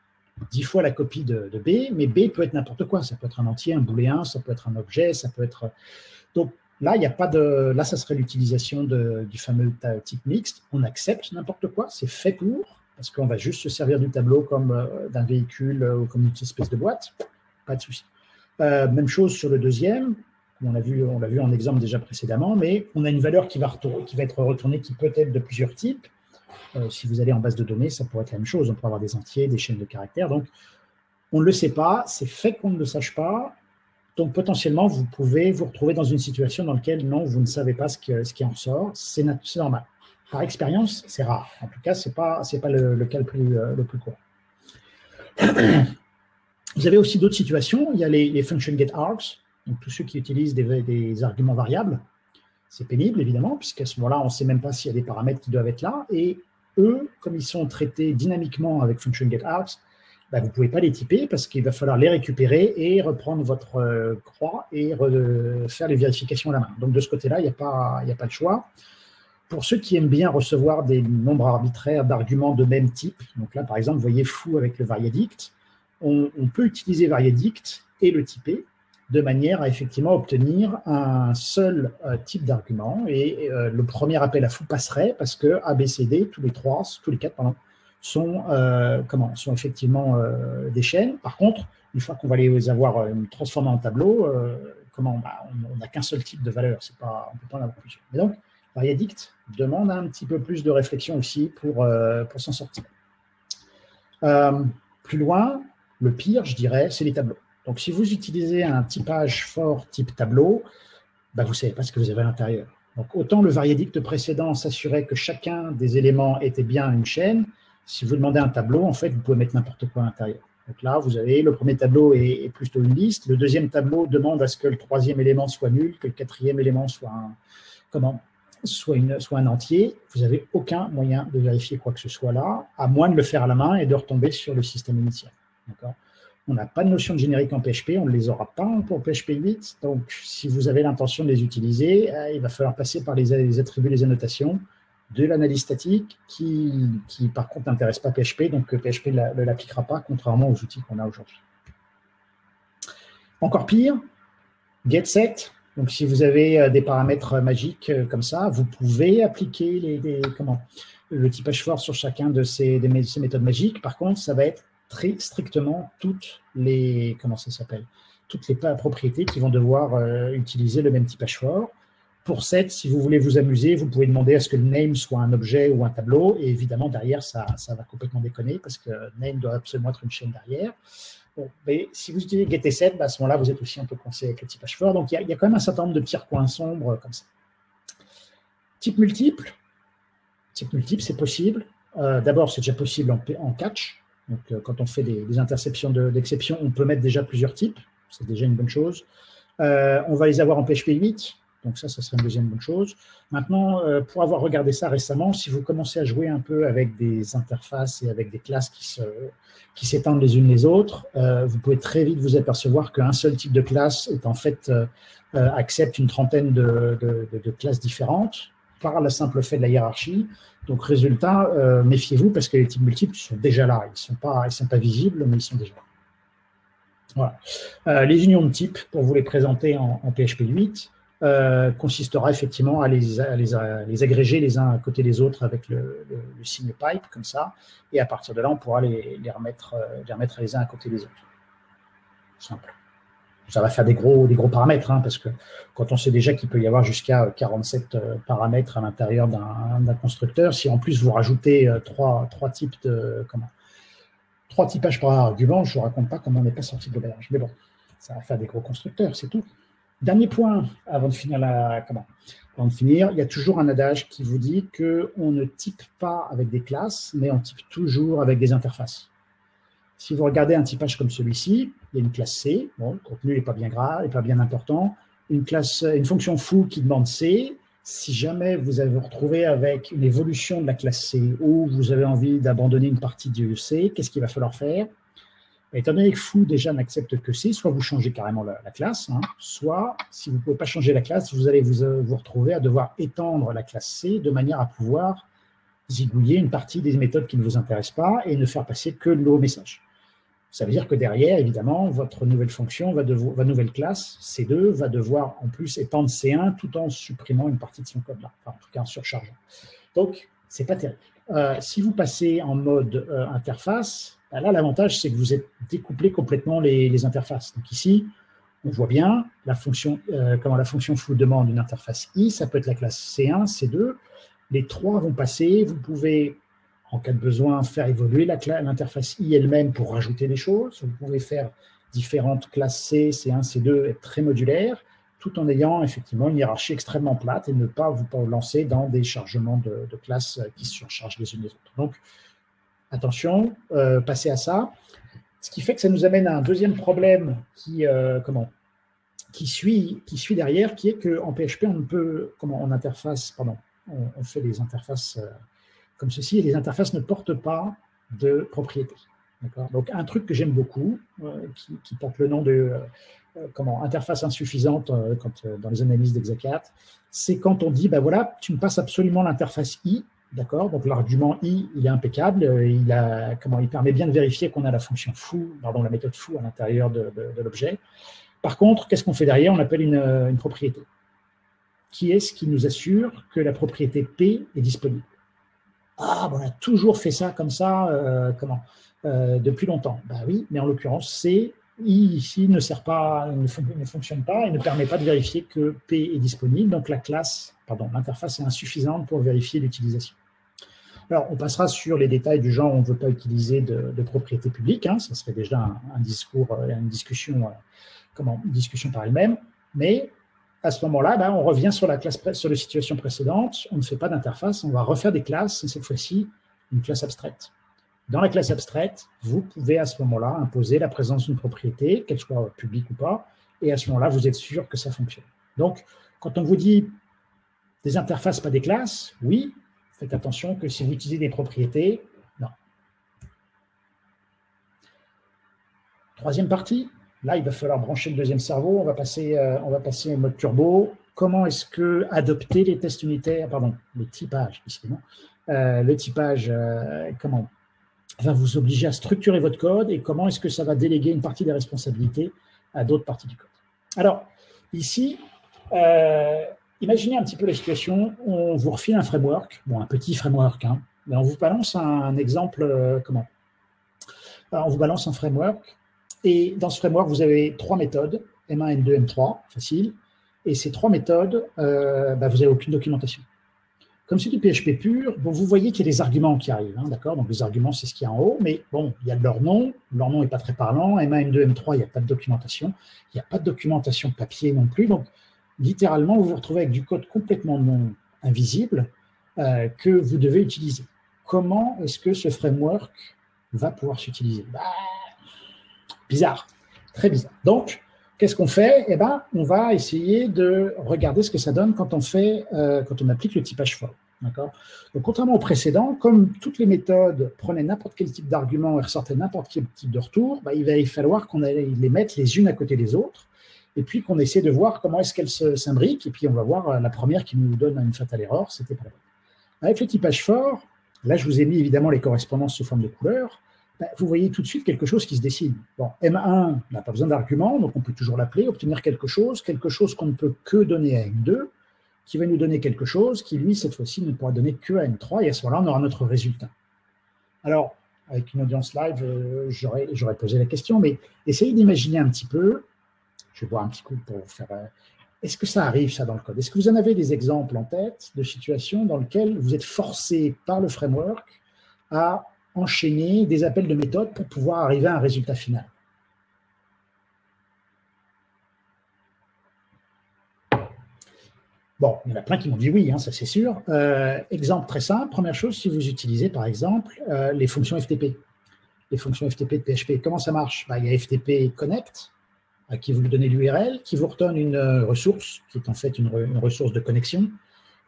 dix fois la copie de, de B, mais B peut être n'importe quoi. Ça peut être un entier, un booléen, ça peut être un objet, ça peut être... Donc là, il y a pas de... là ça serait l'utilisation du fameux type mixte. On accepte n'importe quoi, c'est fait pour, parce qu'on va juste se servir du tableau comme euh, d'un véhicule euh, ou comme une espèce de boîte. Pas de souci. Euh, même chose sur le deuxième, on l'a vu, on l'a vu en exemple déjà précédemment, mais on a une valeur qui va, retourner, qui va être retournée, qui peut être de plusieurs types. Euh, si vous allez en base de données, ça pourrait être la même chose. On pourrait avoir des entiers, des chaînes de caractères. Donc, on ne le sait pas, c'est fait qu'on ne le sache pas. Donc, potentiellement, vous pouvez vous retrouver dans une situation dans laquelle, non, vous ne savez pas ce qui, ce qui en sort. C'est normal. Par expérience, c'est rare. En tout cas, ce n'est pas, c'est pas le, le cas le plus, le plus court. Vous avez aussi d'autres situations. Il y a les, les functions getArgs, donc tous ceux qui utilisent des, des arguments variables. C'est pénible, évidemment, puisqu'à ce moment-là, on ne sait même pas s'il y a des paramètres qui doivent être là. Et eux, comme ils sont traités dynamiquement avec function getArgs, ben vous ne pouvez pas les typer parce qu'il va falloir les récupérer et reprendre votre euh, croix et faire les vérifications à la main. Donc, de ce côté-là, il n'y a pas, y a pas de choix. Pour ceux qui aiment bien recevoir des nombres arbitraires d'arguments de même type, donc là, par exemple, vous voyez fou avec le variadict, on, on peut utiliser variadict et le typer de manière à effectivement obtenir un seul euh, type d'argument. Et euh, le premier appel à fou passerait parce que A, B, C, D, tous les trois, tous les quatre, pardon, sont, euh, comment, sont effectivement euh, des chaînes. Par contre, une fois qu'on va les avoir euh, transformés en tableau, euh, comment, bah, on n'a qu'un seul type de valeur, c'est pas, on ne peut pas en avoir plusieurs. Mais donc, variadict demande un petit peu plus de réflexion aussi pour, euh, pour s'en sortir. Euh, plus loin, le pire, je dirais, c'est les tableaux. Donc, si vous utilisez un typage fort type tableau, bah, vous ne savez pas ce que vous avez à l'intérieur. Donc, autant le variadict précédent s'assurait que chacun des éléments était bien une chaîne, si vous demandez un tableau, en fait, vous pouvez mettre n'importe quoi à l'intérieur. Donc là, vous avez le premier tableau est, est plutôt une liste. Le deuxième tableau demande à ce que le troisième élément soit nul, que le quatrième élément soit un, comment, soit une, soit un entier. Vous n'avez aucun moyen de vérifier quoi que ce soit là, à moins de le faire à la main et de retomber sur le système initial. On n'a pas de notion de générique en P H P, on ne les aura pas pour P H P huit. Donc, si vous avez l'intention de les utiliser, il va falloir passer par les, les attributs, les annotations, de l'analyse statique qui, qui, par contre, n'intéresse pas P H P, donc P H P ne l'appliquera pas, contrairement aux outils qu'on a aujourd'hui. Encore pire, getSet. Donc, si vous avez des paramètres magiques comme ça, vous pouvez appliquer les, les, comment, le typage fort sur chacun de ces, des, ces méthodes magiques. Par contre, ça va être très strictement toutes les, comment ça s'appelle, toutes les propriétés qui vont devoir euh, utiliser le même typage fort. Pour set, si vous voulez vous amuser, vous pouvez demander à ce que le name soit un objet ou un tableau. Et évidemment, derrière, ça, ça va complètement déconner parce que name doit absolument être une chaîne derrière. Bon, mais si vous utilisez get et set, bah à ce moment-là, vous êtes aussi un peu coincé avec le typage fort. Donc, il y, y a quand même un certain nombre de petits recoins sombres comme ça. Type multiple. Type multiple, c'est possible. Euh, D'abord, c'est déjà possible en, en catch. Donc, euh, quand on fait des, des interceptions d'exception, de, on peut mettre déjà plusieurs types. C'est déjà une bonne chose. Euh, on va les avoir en P H P huit. Donc ça, ça serait une deuxième bonne chose. Maintenant, euh, pour avoir regardé ça récemment, si vous commencez à jouer un peu avec des interfaces et avec des classes qui se, qui s'étendent les unes les autres, euh, vous pouvez très vite vous apercevoir qu'un seul type de classe est en fait, euh, euh, accepte une trentaine de, de, de, de classes différentes par le simple fait de la hiérarchie. Donc résultat, euh, méfiez-vous parce que les types multiples sont déjà là. Ils ne sont pas, ils sont pas visibles, mais ils sont déjà là. Voilà. Euh, les unions de type, pour vous les présenter en, en P H P huit, Euh, consistera effectivement à les, à, les, à les agréger les uns à côté des autres avec le, le, le signe pipe, comme ça, et à partir de là, on pourra les, les, remettre, les remettre les uns à côté des autres. Simple. Ça va faire des gros, des gros paramètres, hein, parce que quand on sait déjà qu'il peut y avoir jusqu'à quarante-sept paramètres à l'intérieur d'un constructeur, si en plus vous rajoutez trois, trois types de... Comment, trois typages par argument, je ne vous raconte pas comment on n'est pas sorti de l'auberge. Mais bon, ça va faire des gros constructeurs, c'est tout. Dernier point, avant de finir, la, comment, avant de finir, il y a toujours un adage qui vous dit qu'on ne type pas avec des classes, mais on type toujours avec des interfaces. Si vous regardez un typage comme celui-ci, il y a une classe C, bon, le contenu n'est pas bien grave, n'est pas bien important, une, classe, une fonction foo qui demande C. Si jamais vous avez vous retrouvé avec une évolution de la classe C ou vous avez envie d'abandonner une partie du C, qu'est-ce qu'il va falloir faire ? Étant donné que foo déjà n'accepte que C, soit vous changez carrément la, la classe, hein, soit, si vous ne pouvez pas changer la classe, vous allez vous, euh, vous retrouver à devoir étendre la classe C de manière à pouvoir zigouiller une partie des méthodes qui ne vous intéressent pas et ne faire passer que le message. Ça veut dire que derrière, évidemment, votre nouvelle fonction, va devoir, votre nouvelle classe, C deux, va devoir en plus étendre C un tout en supprimant une partie de son code-là, enfin, en tout cas en surchargeant. Donc, ce n'est pas terrible. Euh, si vous passez en mode euh, interface, là, l'avantage, c'est que vous êtes découplé complètement les, les interfaces. Donc ici, on voit bien la fonction, euh, comment la fonction foo demande une interface I, ça peut être la classe C un, C deux. Les trois vont passer. Vous pouvez en cas de besoin, faire évoluer l'interface I elle-même pour rajouter des choses. Vous pouvez faire différentes classes C, C un, C deux, être très modulaire, tout en ayant effectivement une hiérarchie extrêmement plate et ne pas vous lancer dans des chargements de, de classes qui se surchargent les unes les autres. Donc, attention, euh, passez à ça. Ce qui fait que ça nous amène à un deuxième problème qui, euh, comment, qui, suit, qui suit derrière, qui est qu'en P H P, on peut, comment, en interface, pardon, on, on fait des interfaces euh, comme ceci, et les interfaces ne portent pas de propriétés. Donc, un truc que j'aime beaucoup, euh, qui, qui porte le nom de euh, comment, interface insuffisante euh, quand, euh, dans les analyses d'ExaCat, c'est quand on dit, ben voilà, tu me passes absolument l'interface I, d'accord, donc l'argument I, il est impeccable, il, a, comment, il permet bien de vérifier qu'on a la fonction foo, pardon, la méthode foo à l'intérieur de, de, de l'objet. Par contre, qu'est-ce qu'on fait derrière? On appelle une, une propriété, qui est ce qui nous assure que la propriété P est disponible. Ah, bon, on a toujours fait ça comme ça, euh, comment, euh, depuis longtemps. Ben oui, mais en l'occurrence, C, I ici ne sert pas, ne, fon ne fonctionne pas et ne permet pas de vérifier que P est disponible, donc la classe, pardon, l'interface est insuffisante pour vérifier l'utilisation. Alors, on passera sur les détails du genre on ne veut pas utiliser de, de propriété publique, hein, ça serait déjà un, un discours, une discussion, euh, comment, une discussion par elle-même, mais à ce moment-là, ben, on revient sur la, classe, sur la situation précédente, on ne fait pas d'interface, on va refaire des classes, et cette fois-ci, une classe abstraite. Dans la classe abstraite, vous pouvez à ce moment-là imposer la présence d'une propriété, qu'elle soit publique ou pas, et à ce moment-là, vous êtes sûr que ça fonctionne. Donc, quand on vous dit des interfaces, pas des classes, oui, faites attention que si vous utilisez des propriétés, non. Troisième partie, là, il va falloir brancher le deuxième cerveau. On va passer, euh, on va passer en mode turbo. Comment est-ce que adopter les tests unitaires, pardon, les typages, excusez-moi, euh, le typage, euh, comment, va vous obliger à structurer votre code et comment est-ce que ça va déléguer une partie des responsabilités à d'autres parties du code. Alors, ici, euh, imaginez un petit peu la situation, on vous refile un framework, bon, un petit framework, hein, mais on vous balance un, un exemple, euh, comment Alors, on vous balance un framework, et dans ce framework, vous avez trois méthodes, M un, M deux, M trois, facile, et ces trois méthodes, euh, bah, vous n'avez aucune documentation. Comme c'est du P H P pur, bon, vous voyez qu'il y a des arguments qui arrivent, hein, d'accord? Donc, les arguments, c'est ce qu'il y a en haut, mais bon, il y a de leur nom, leur nom n'est pas très parlant, M un, M deux, M trois, il n'y a pas de documentation, il n'y a pas de documentation papier non plus, donc, littéralement, vous vous retrouvez avec du code complètement non invisible euh, que vous devez utiliser. Comment est-ce que ce framework va pouvoir s'utiliser? Bah, bizarre, très bizarre. Donc, qu'est-ce qu'on fait? Eh ben, on va essayer de regarder ce que ça donne quand on, fait, euh, quand on applique le typage for. D'accord? Donc, contrairement au précédent, comme toutes les méthodes prenaient n'importe quel type d'argument et ressortaient n'importe quel type de retour, bah, il va falloir qu'on les mette les unes à côté des autres, et puis qu'on essaie de voir comment est-ce qu'elles s'imbriquent, et puis on va voir la première qui nous donne une fatale erreur, c'était pas la bonne. Avec le typage fort, là je vous ai mis évidemment les correspondances sous forme de couleurs, ben, vous voyez tout de suite quelque chose qui se dessine. Bon, M un n'a pas besoin d'argument, donc on peut toujours l'appeler, obtenir quelque chose, quelque chose qu'on ne peut que donner à M deux, qui va nous donner quelque chose, qui lui, cette fois-ci, ne pourra donner que à M trois, et à ce moment-là, on aura notre résultat. Alors, avec une audience live, euh, j'aurais j'aurais posé la question, mais essayez d'imaginer un petit peu. Je vais boire un petit coup pour vous faire... Est-ce que ça arrive, ça, dans le code? Est-ce que vous en avez des exemples en tête de situations dans lesquelles vous êtes forcé par le framework à enchaîner des appels de méthode pour pouvoir arriver à un résultat final? Bon, il y en a plein qui m'ont dit oui, hein, ça c'est sûr. Euh, exemple très simple, première chose, si vous utilisez par exemple euh, les fonctions F T P. Les fonctions F T P de P H P, comment ça marche? Bah, il y a F T P connect, qui vous donne l'U R L, qui vous redonne une ressource, qui est en fait une, re, une ressource de connexion.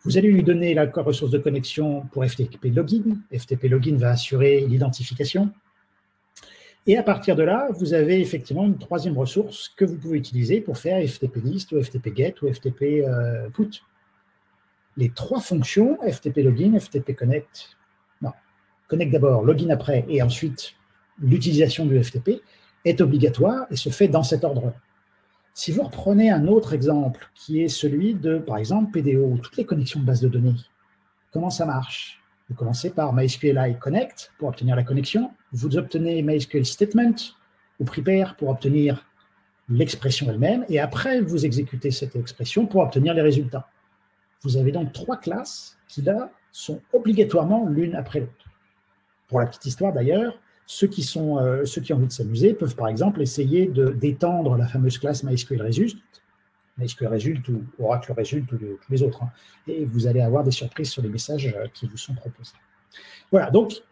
Vous allez lui donner la ressource de connexion pour F T P login. F T P login va assurer l'identification. Et à partir de là, vous avez effectivement une troisième ressource que vous pouvez utiliser pour faire F T P list ou F T P get ou F T P euh, put. Les trois fonctions, F T P login, F T P connect, non, connect d'abord, login après, et ensuite l'utilisation du F T P, est obligatoire et se fait dans cet ordre. Si vous reprenez un autre exemple, qui est celui de, par exemple, P D O, toutes les connexions de base de données, comment ça marche? Vous commencez par MySQLi connect pour obtenir la connexion, vous obtenez MySQL statement ou prepare pour obtenir l'expression elle-même, et après, vous exécutez cette expression pour obtenir les résultats. Vous avez donc trois classes qui, là, sont obligatoirement l'une après l'autre. Pour la petite histoire d'ailleurs, ceux qui sont, euh, ceux qui ont envie de s'amuser peuvent par exemple essayer d'étendre la fameuse classe MySQLResult, MySQLResult ou OracleResult ou de, tous les autres, hein, et vous allez avoir des surprises sur les messages qui vous sont proposés. Voilà, donc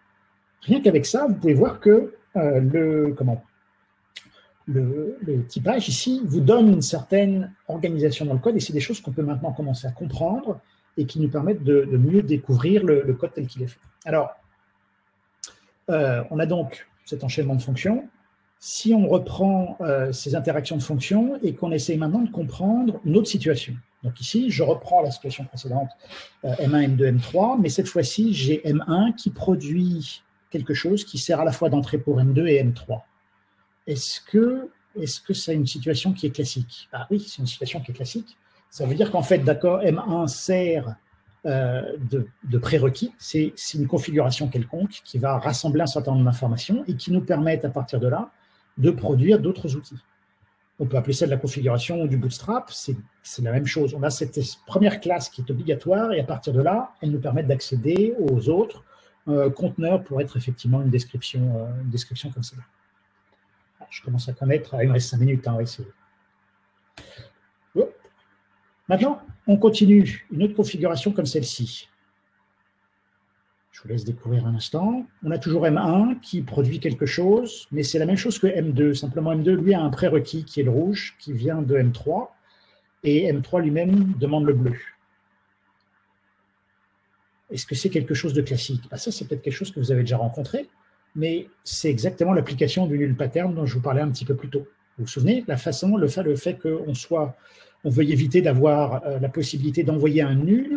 rien qu'avec ça, vous pouvez voir que euh, le, comment, le, le typage ici vous donne une certaine organisation dans le code, et c'est des choses qu'on peut maintenant commencer à comprendre et qui nous permettent de, de mieux découvrir le, le code tel qu'il est fait. Alors, Euh, on a donc cet enchaînement de fonctions. Si on reprend euh, ces interactions de fonctions et qu'on essaye maintenant de comprendre une autre situation. Donc ici, je reprends la situation précédente, euh, M un, M deux, M trois, mais cette fois-ci, j'ai M un qui produit quelque chose qui sert à la fois d'entrée pour M deux et M trois. Est-ce que, est-ce que c'est une situation qui est classique? Ah oui, c'est une situation qui est classique. Ça veut dire qu'en fait, d'accord, M un sert... Euh, de, de prérequis, c'est une configuration quelconque qui va rassembler un certain nombre d'informations et qui nous permettent à partir de là de produire d'autres outils. On peut appeler ça de la configuration ou du bootstrap, c'est la même chose. On a cette première classe qui est obligatoire et à partir de là, elle nous permet d'accéder aux autres euh, conteneurs pour être effectivement une description, euh, une description comme celle-là. Je commence à connaître, il me reste cinq minutes, hein, ouais, c'est... Maintenant, on continue une autre configuration comme celle-ci. Je vous laisse découvrir un instant. On a toujours M un qui produit quelque chose, mais c'est la même chose que M deux. Simplement, M deux, lui, a un prérequis qui est le rouge, qui vient de M trois, et M trois lui-même demande le bleu. Est-ce que c'est quelque chose de classique? Ben ça, c'est peut-être quelque chose que vous avez déjà rencontré, mais c'est exactement l'application du null pattern dont je vous parlais un petit peu plus tôt. Vous vous souvenez, la façon, le fait, le fait qu'on soit... on veut éviter d'avoir euh, la possibilité d'envoyer un nul,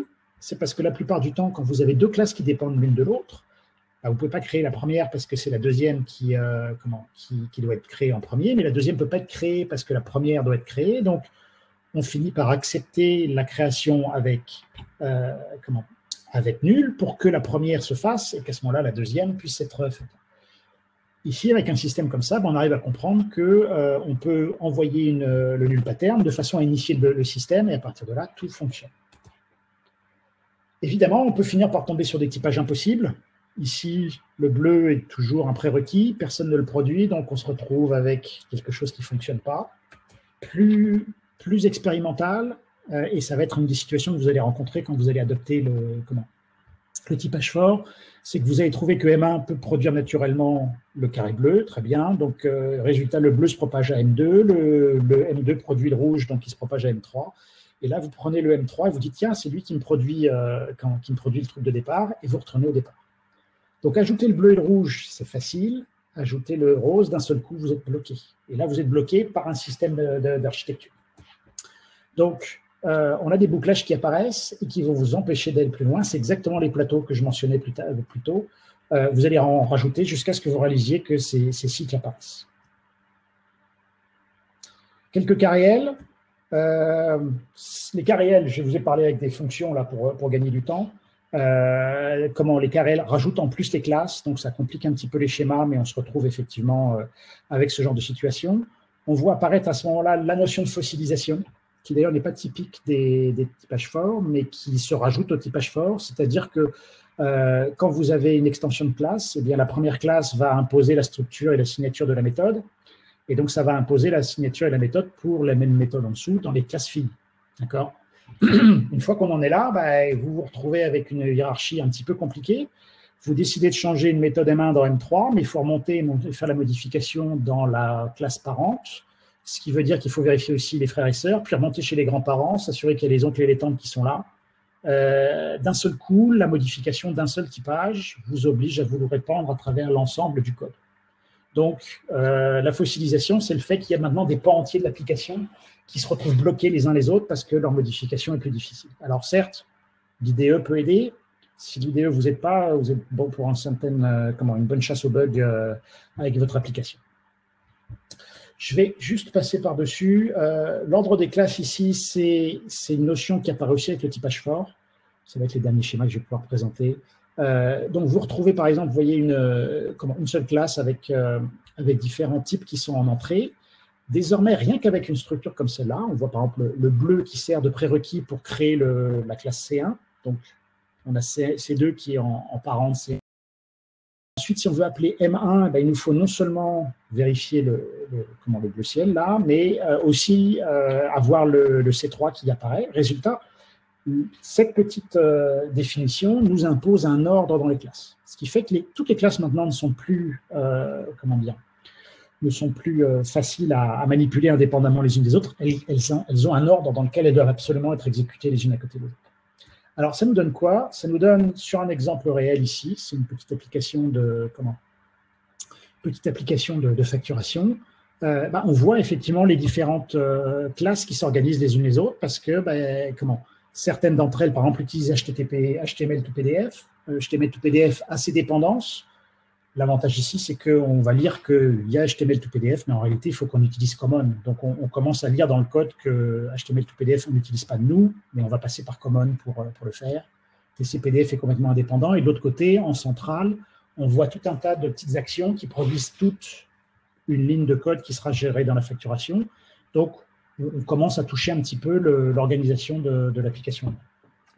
c'est parce que la plupart du temps, quand vous avez deux classes qui dépendent l'une de l'autre, bah, vous ne pouvez pas créer la première parce que c'est la deuxième qui, euh, comment, qui, qui doit être créée en premier, mais la deuxième ne peut pas être créée parce que la première doit être créée, donc on finit par accepter la création avec, euh, comment, avec nul pour que la première se fasse et qu'à ce moment-là, la deuxième puisse être faite. Ici, avec un système comme ça, on arrive à comprendre qu'on euh, peut envoyer une, le null pattern de façon à initier le, le système, et à partir de là, tout fonctionne. Évidemment, on peut finir par tomber sur des typages impossibles. Ici, le bleu est toujours un prérequis, personne ne le produit, donc on se retrouve avec quelque chose qui ne fonctionne pas. Plus, plus expérimental, euh, et ça va être une des situations que vous allez rencontrer quand vous allez adopter le... comment, le typage fort, c'est que vous allez trouver que M un peut produire naturellement le carré bleu, très bien, donc euh, résultat, le bleu se propage à M deux, le, le M deux produit le rouge, donc il se propage à M trois, et là, vous prenez le M trois et vous dites, tiens, c'est lui qui me, produit, euh, quand, qui me produit le truc de départ, et vous retournez au départ. Donc, ajouter le bleu et le rouge, c'est facile, ajouter le rose, d'un seul coup, vous êtes bloqué. Et là, vous êtes bloqué par un système d'architecture. Donc, Euh, on a des bouclages qui apparaissent et qui vont vous empêcher d'aller plus loin. C'est exactement les plateaux que je mentionnais plus, tard, plus tôt. Euh, vous allez en rajouter jusqu'à ce que vous réalisiez que ces, ces cycles apparaissent. Quelques carrières. Euh, les carrières, je vous ai parlé avec des fonctions là pour, pour gagner du temps. Euh, comment les carrières rajoutent en plus les classes, donc ça complique un petit peu les schémas, mais on se retrouve effectivement euh, avec ce genre de situation. On voit apparaître à ce moment-là la notion de fossilisation, qui d'ailleurs n'est pas typique des, des typages forts, mais qui se rajoute au typage fort, c'est-à-dire que euh, quand vous avez une extension de classe, eh bien, la première classe va imposer la structure et la signature de la méthode, et donc ça va imposer la signature et la méthode pour la même méthode en dessous, dans les classes filles. D'accord ? Une fois qu'on en est là, bah, vous vous retrouvez avec une hiérarchie un petit peu compliquée, vous décidez de changer une méthode M un dans M trois, mais il faut remonter et faire la modification dans la classe parente, ce qui veut dire qu'il faut vérifier aussi les frères et sœurs, puis remonter chez les grands-parents, s'assurer qu'il y a les oncles et les tantes qui sont là. Euh, d'un seul coup, la modification d'un seul typage vous oblige à vous le répandre à travers l'ensemble du code. Donc, euh, la fossilisation, c'est le fait qu'il y a maintenant des pans entiers de l'application qui se retrouvent bloqués les uns les autres parce que leur modification est plus difficile. Alors certes, l'I D E peut aider. Si l'I D E vous aide pas, vous êtes bon pour un certain, euh, comment, une bonne chasse aux bugs euh, avec votre application. Je vais juste passer par-dessus. Euh, L'ordre des classes ici, c'est une notion qui apparaît aussi avec le typage fort. Ça va être les derniers schémas que je vais pouvoir présenter. Euh, donc, vous retrouvez par exemple, vous voyez une, comment, une seule classe avec, euh, avec différents types qui sont en entrée. Désormais, rien qu'avec une structure comme celle-là, on voit par exemple le, le bleu qui sert de prérequis pour créer le, la classe C un. Donc, on a C deux qui est en, en parent C un. ensuite, si on veut appeler M un, eh bien, il nous faut non seulement vérifier le, le, comment, le bleu ciel là, mais euh, aussi euh, avoir le, le C trois qui apparaît. Résultat, cette petite euh, définition nous impose un ordre dans les classes. Ce qui fait que les, toutes les classes maintenant ne sont plus, euh, comment dire, ne sont plus euh, faciles à, à manipuler indépendamment les unes des autres. Elles, elles, ont, elles ont un ordre dans lequel elles doivent absolument être exécutées les unes à côté des autres. Alors, ça nous donne quoi? Ça nous donne, sur un exemple réel ici, c'est une petite application de, comment petite application de, de facturation. Euh, bah, on voit effectivement les différentes euh, classes qui s'organisent les unes les autres parce que, bah, comment certaines d'entre elles, par exemple, utilisent H T T P, H T M L to P D F, euh, H T M L to P D F a ses dépendances. L'avantage ici, c'est qu'on va lire qu'il y a H T M L to P D F, mais en réalité, il faut qu'on utilise Common. Donc, on, on commence à lire dans le code que H T M L to P D F, on n'utilise pas nous, mais on va passer par Common pour, pour le faire. T C P D F est complètement indépendant. Et de l'autre côté, en centrale, on voit tout un tas de petites actions qui produisent toute une ligne de code qui sera gérée dans la facturation. Donc, on commence à toucher un petit peu l'organisation de, de l'application.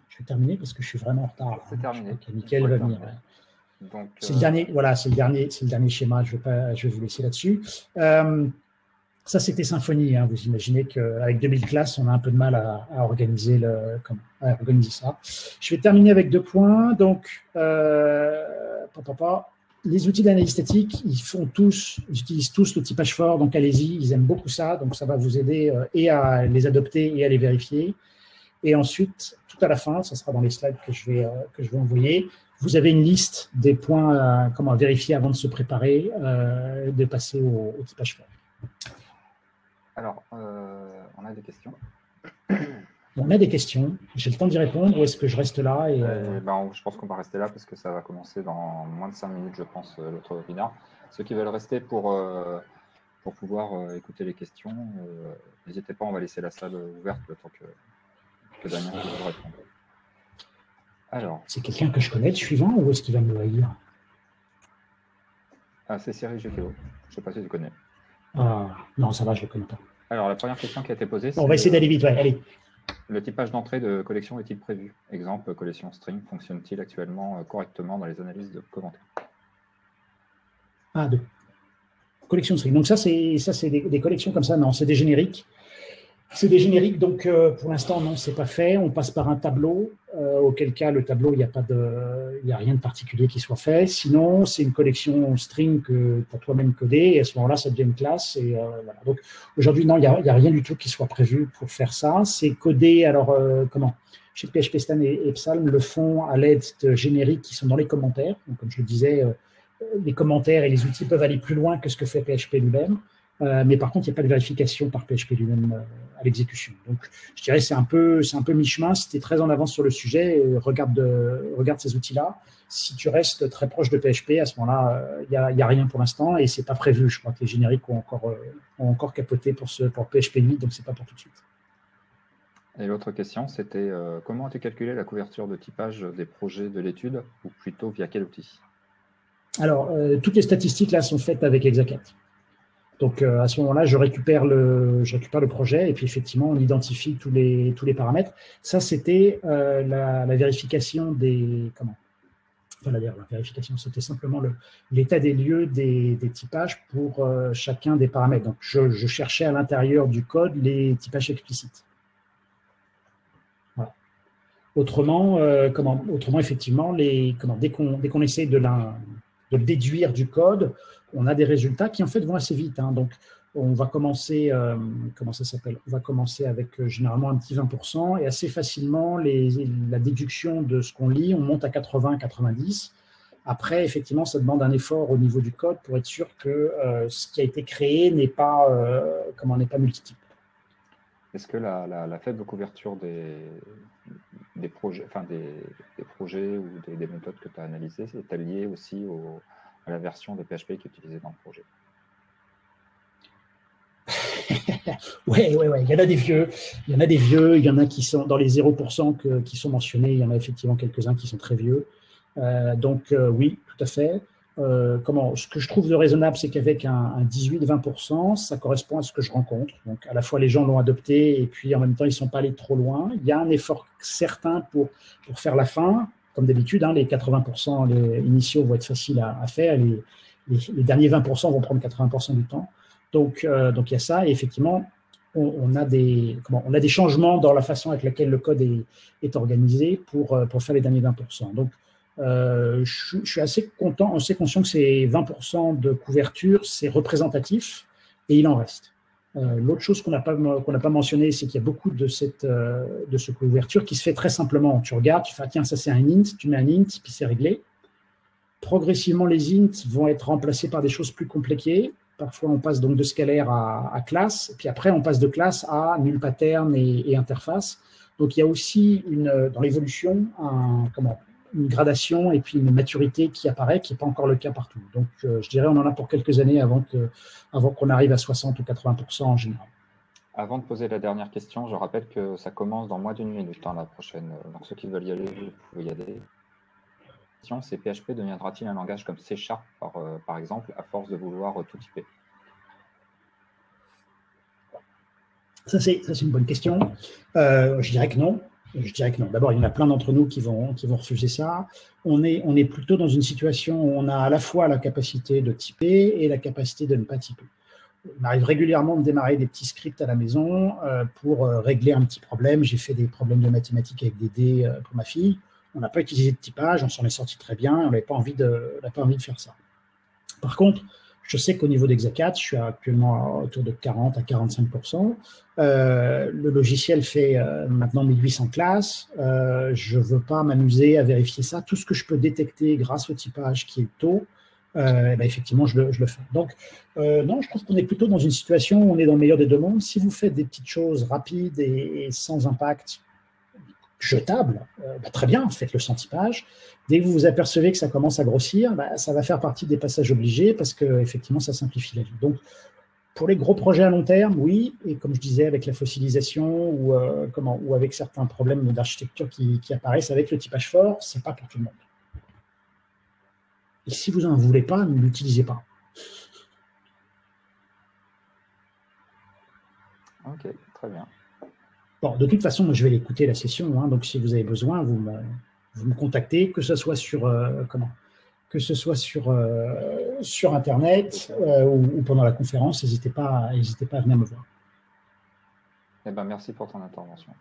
Je vais terminer parce que je suis vraiment en retard. C'est terminé. Mickaël va venir. C'est euh... le dernier, voilà, c'est le dernier, c'est le dernier schéma. Je vais pas, je vais vous laisser là-dessus. Euh, ça, c'était Symfony. Hein, vous imaginez qu'avec deux mille classes, on a un peu de mal à, à organiser le, comme, à organiser ça. Je vais terminer avec deux points. Donc, euh, pa, pa, pa. les outils d'analyse statique, ils font tous, ils utilisent tous le typage fort. Donc, allez-y, ils aiment beaucoup ça. Donc, ça va vous aider euh, et à les adopter et à les vérifier. Et ensuite, tout à la fin, ça sera dans les slides que je vais euh, que je vais envoyer. Vous avez une liste des points à, comment, à vérifier avant de se préparer, euh, de passer au, au typage fort. Alors, euh, on a des questions. On a des questions. J'ai le temps d'y répondre ou est-ce que je reste là et, euh... et ben, je pense qu'on va rester là parce que ça va commencer dans moins de cinq minutes, je pense, l'autre webinaire. Ceux qui veulent rester pour, euh, pour pouvoir euh, écouter les questions, euh, n'hésitez pas, on va laisser la salle ouverte le temps que, que Damien va répondre. C'est quelqu'un que je connais, le suivant, ou est-ce qu'il va me le dire? Ah, c'est Cyril Géthéo. Je ne sais pas si tu connais. Ah, non, ça va, je ne le connais pas. Alors, la première question qui a été posée, c'est... On va essayer d'aller vite, ouais, allez. Le typage d'entrée de collection est-il prévu? Exemple, collection string fonctionne-t-il actuellement correctement dans les analyses de commentaires? Ah, de collection string. Donc ça, c'est des, des collections comme ça. Non, c'est des génériques. C'est des génériques, donc euh, pour l'instant, non, ce n'est pas fait. On passe par un tableau, euh, auquel cas, le tableau, il n'y a, euh, a rien de particulier qui soit fait. Sinon, c'est une collection string que tu as toi-même codée, et à ce moment-là, ça devient une classe. Et, euh, voilà. Donc aujourd'hui, non, il n'y a, a rien du tout qui soit prévu pour faire ça. C'est codé, alors, euh, comment chez PHPStan et, et Psalm le font à l'aide de génériques qui sont dans les commentaires. Donc, comme je le disais, euh, les commentaires et les outils peuvent aller plus loin que ce que fait P H P lui-même. Euh, mais par contre, il n'y a pas de vérification par P H P lui-même euh, à l'exécution. Donc, je dirais que c'est un peu, c'est un peu mi-chemin. Si tu es très en avance sur le sujet, regarde, de, regarde ces outils-là. Si tu restes très proche de P H P, à ce moment-là, il euh, n'y a, a rien pour l'instant et ce n'est pas prévu. Je crois que les génériques ont encore, euh, ont encore capoté pour, ce, pour P H P huit, donc ce n'est pas pour tout de suite. Et l'autre question, c'était euh, comment as-tu calculé la couverture de typage des projets de l'étude ou plutôt via quel outil? Alors, euh, toutes les statistiques là sont faites avec ExaCat. Donc, euh, à ce moment-là, je récupère le, je récupère le projet et puis, effectivement, on identifie tous les, tous les paramètres. Ça, c'était euh, la, la vérification des... Comment enfin, la, la vérification, c'était simplement l'état des lieux des, des typages pour euh, chacun des paramètres. Donc, je, je cherchais à l'intérieur du code les typages explicites. Voilà. Autrement, euh, comment, autrement effectivement, les, comment, dès qu'on dès qu'on essaie de la... de déduire du code, on a des résultats qui en fait vont assez vite. Hein. Donc, on va commencer, euh, comment ça s'appelle? On va commencer avec euh, généralement un petit vingt pour cent et assez facilement, les, la déduction de ce qu'on lit, on monte à quatre-vingts, quatre-vingt-dix. Après, effectivement, ça demande un effort au niveau du code pour être sûr que euh, ce qui a été créé n'est pas, euh, comment, n'est pas multitype. Est-ce que la, la, la faible couverture des, des, projets, enfin des, des projets ou des, des méthodes que tu as analysées est liée aussi au, à la version de P H P qui est utilisée dans le projet? Oui, ouais, ouais. Il y en a des vieux, il y en a des vieux, il y en a qui sont dans les zéro pour cent que, qui sont mentionnés, il y en a effectivement quelques-uns qui sont très vieux. Euh, donc euh, oui, tout à fait. Euh, comment, ce que je trouve de raisonnable, c'est qu'avec un, un dix-huit à vingt pour cent, ça correspond à ce que je rencontre. Donc, à la fois, les gens l'ont adopté et puis, en même temps, ils ne sont pas allés trop loin. Il y a un effort certain pour, pour faire la fin. comme d'habitude, hein, les quatre-vingts pour cent les initiaux vont être faciles à, à faire, les, les, les derniers vingt pour cent vont prendre quatre-vingts pour cent du temps. Donc, euh, donc il y a ça, et effectivement, on, on, a des, comment, on a des changements dans la façon avec laquelle le code est, est organisé pour, pour faire les derniers vingt pour cent. Donc, euh, je, je suis assez content, assez conscient que ces vingt pour cent de couverture, c'est représentatif, et il en reste. Euh, L'autre chose qu'on n'a pas, qu'on pas mentionnée, c'est qu'il y a beaucoup de cette, euh, de cette couverture qui se fait très simplement. Tu regardes, tu fais, ah, tiens, ça c'est un int, tu mets un int, puis c'est réglé. Progressivement, les ints vont être remplacés par des choses plus compliquées. Parfois, on passe donc de scalaire à, à classe, puis après, on passe de classe à nul pattern et, et interface. Donc, il y a aussi, une, dans l'évolution, un, comment, une gradation et puis une maturité qui apparaît, qui n'est pas encore le cas partout. Donc, euh, je dirais, on en a pour quelques années avant que, avant qu'on arrive à soixante ou quatre-vingts pour cent en général. Avant de poser la dernière question, je rappelle que ça commence dans moins d'une minute, hein, la prochaine. Donc, ceux qui veulent y aller, vous pouvez y aller. C'est P H P deviendra-t-il un langage comme C# par, euh, par exemple, à force de vouloir euh, tout typer? Ça, c'est une bonne question. Euh, je dirais que non. Je dirais que non. D'abord, il y en a plein d'entre nous qui vont, qui vont refuser ça. On est, on est plutôt dans une situation où on a à la fois la capacité de typer et la capacité de ne pas typer. On arrive régulièrement de démarrer des petits scripts à la maison euh, pour euh, régler un petit problème. J'ai fait des problèmes de mathématiques avec des dés euh, pour ma fille. On n'a pas utilisé de typage, on s'en est sorti très bien, on n'avait pas envie de, on n'a pas envie de faire ça. Par contre, je sais qu'au niveau d'ExaCat, je suis actuellement autour de quarante à quarante-cinq pour cent. Euh, le logiciel fait euh, maintenant mille huit cents classes. Euh, je ne veux pas m'amuser à vérifier ça. Tout ce que je peux détecter grâce au typage qui est tôt, euh, eh bien, effectivement, je le, je le fais. Donc, euh, non, je pense qu'on est plutôt dans une situation où on est dans le meilleur des deux mondes. Si vous faites des petites choses rapides et, et sans impact, jetable, euh, bah, très bien, faites-le sans typage. Dès que vous vous apercevez que ça commence à grossir, bah, ça va faire partie des passages obligés parce que effectivement ça simplifie la vie. Donc, pour les gros projets à long terme, oui, et comme je disais, avec la fossilisation ou, euh, comment, ou avec certains problèmes d'architecture qui, qui apparaissent avec le typage fort, c'est pas pour tout le monde. Et si vous n'en voulez pas, ne l'utilisez pas. Ok, très bien. Bon, de toute façon, je vais l'écouter la session, hein, donc si vous avez besoin, vous me, vous me contactez, que ce soit sur, euh, comment, que ce soit sur, euh, sur Internet euh, ou, ou pendant la conférence, n'hésitez pas, n'hésitez pas à venir me voir. Eh ben, merci pour ton intervention.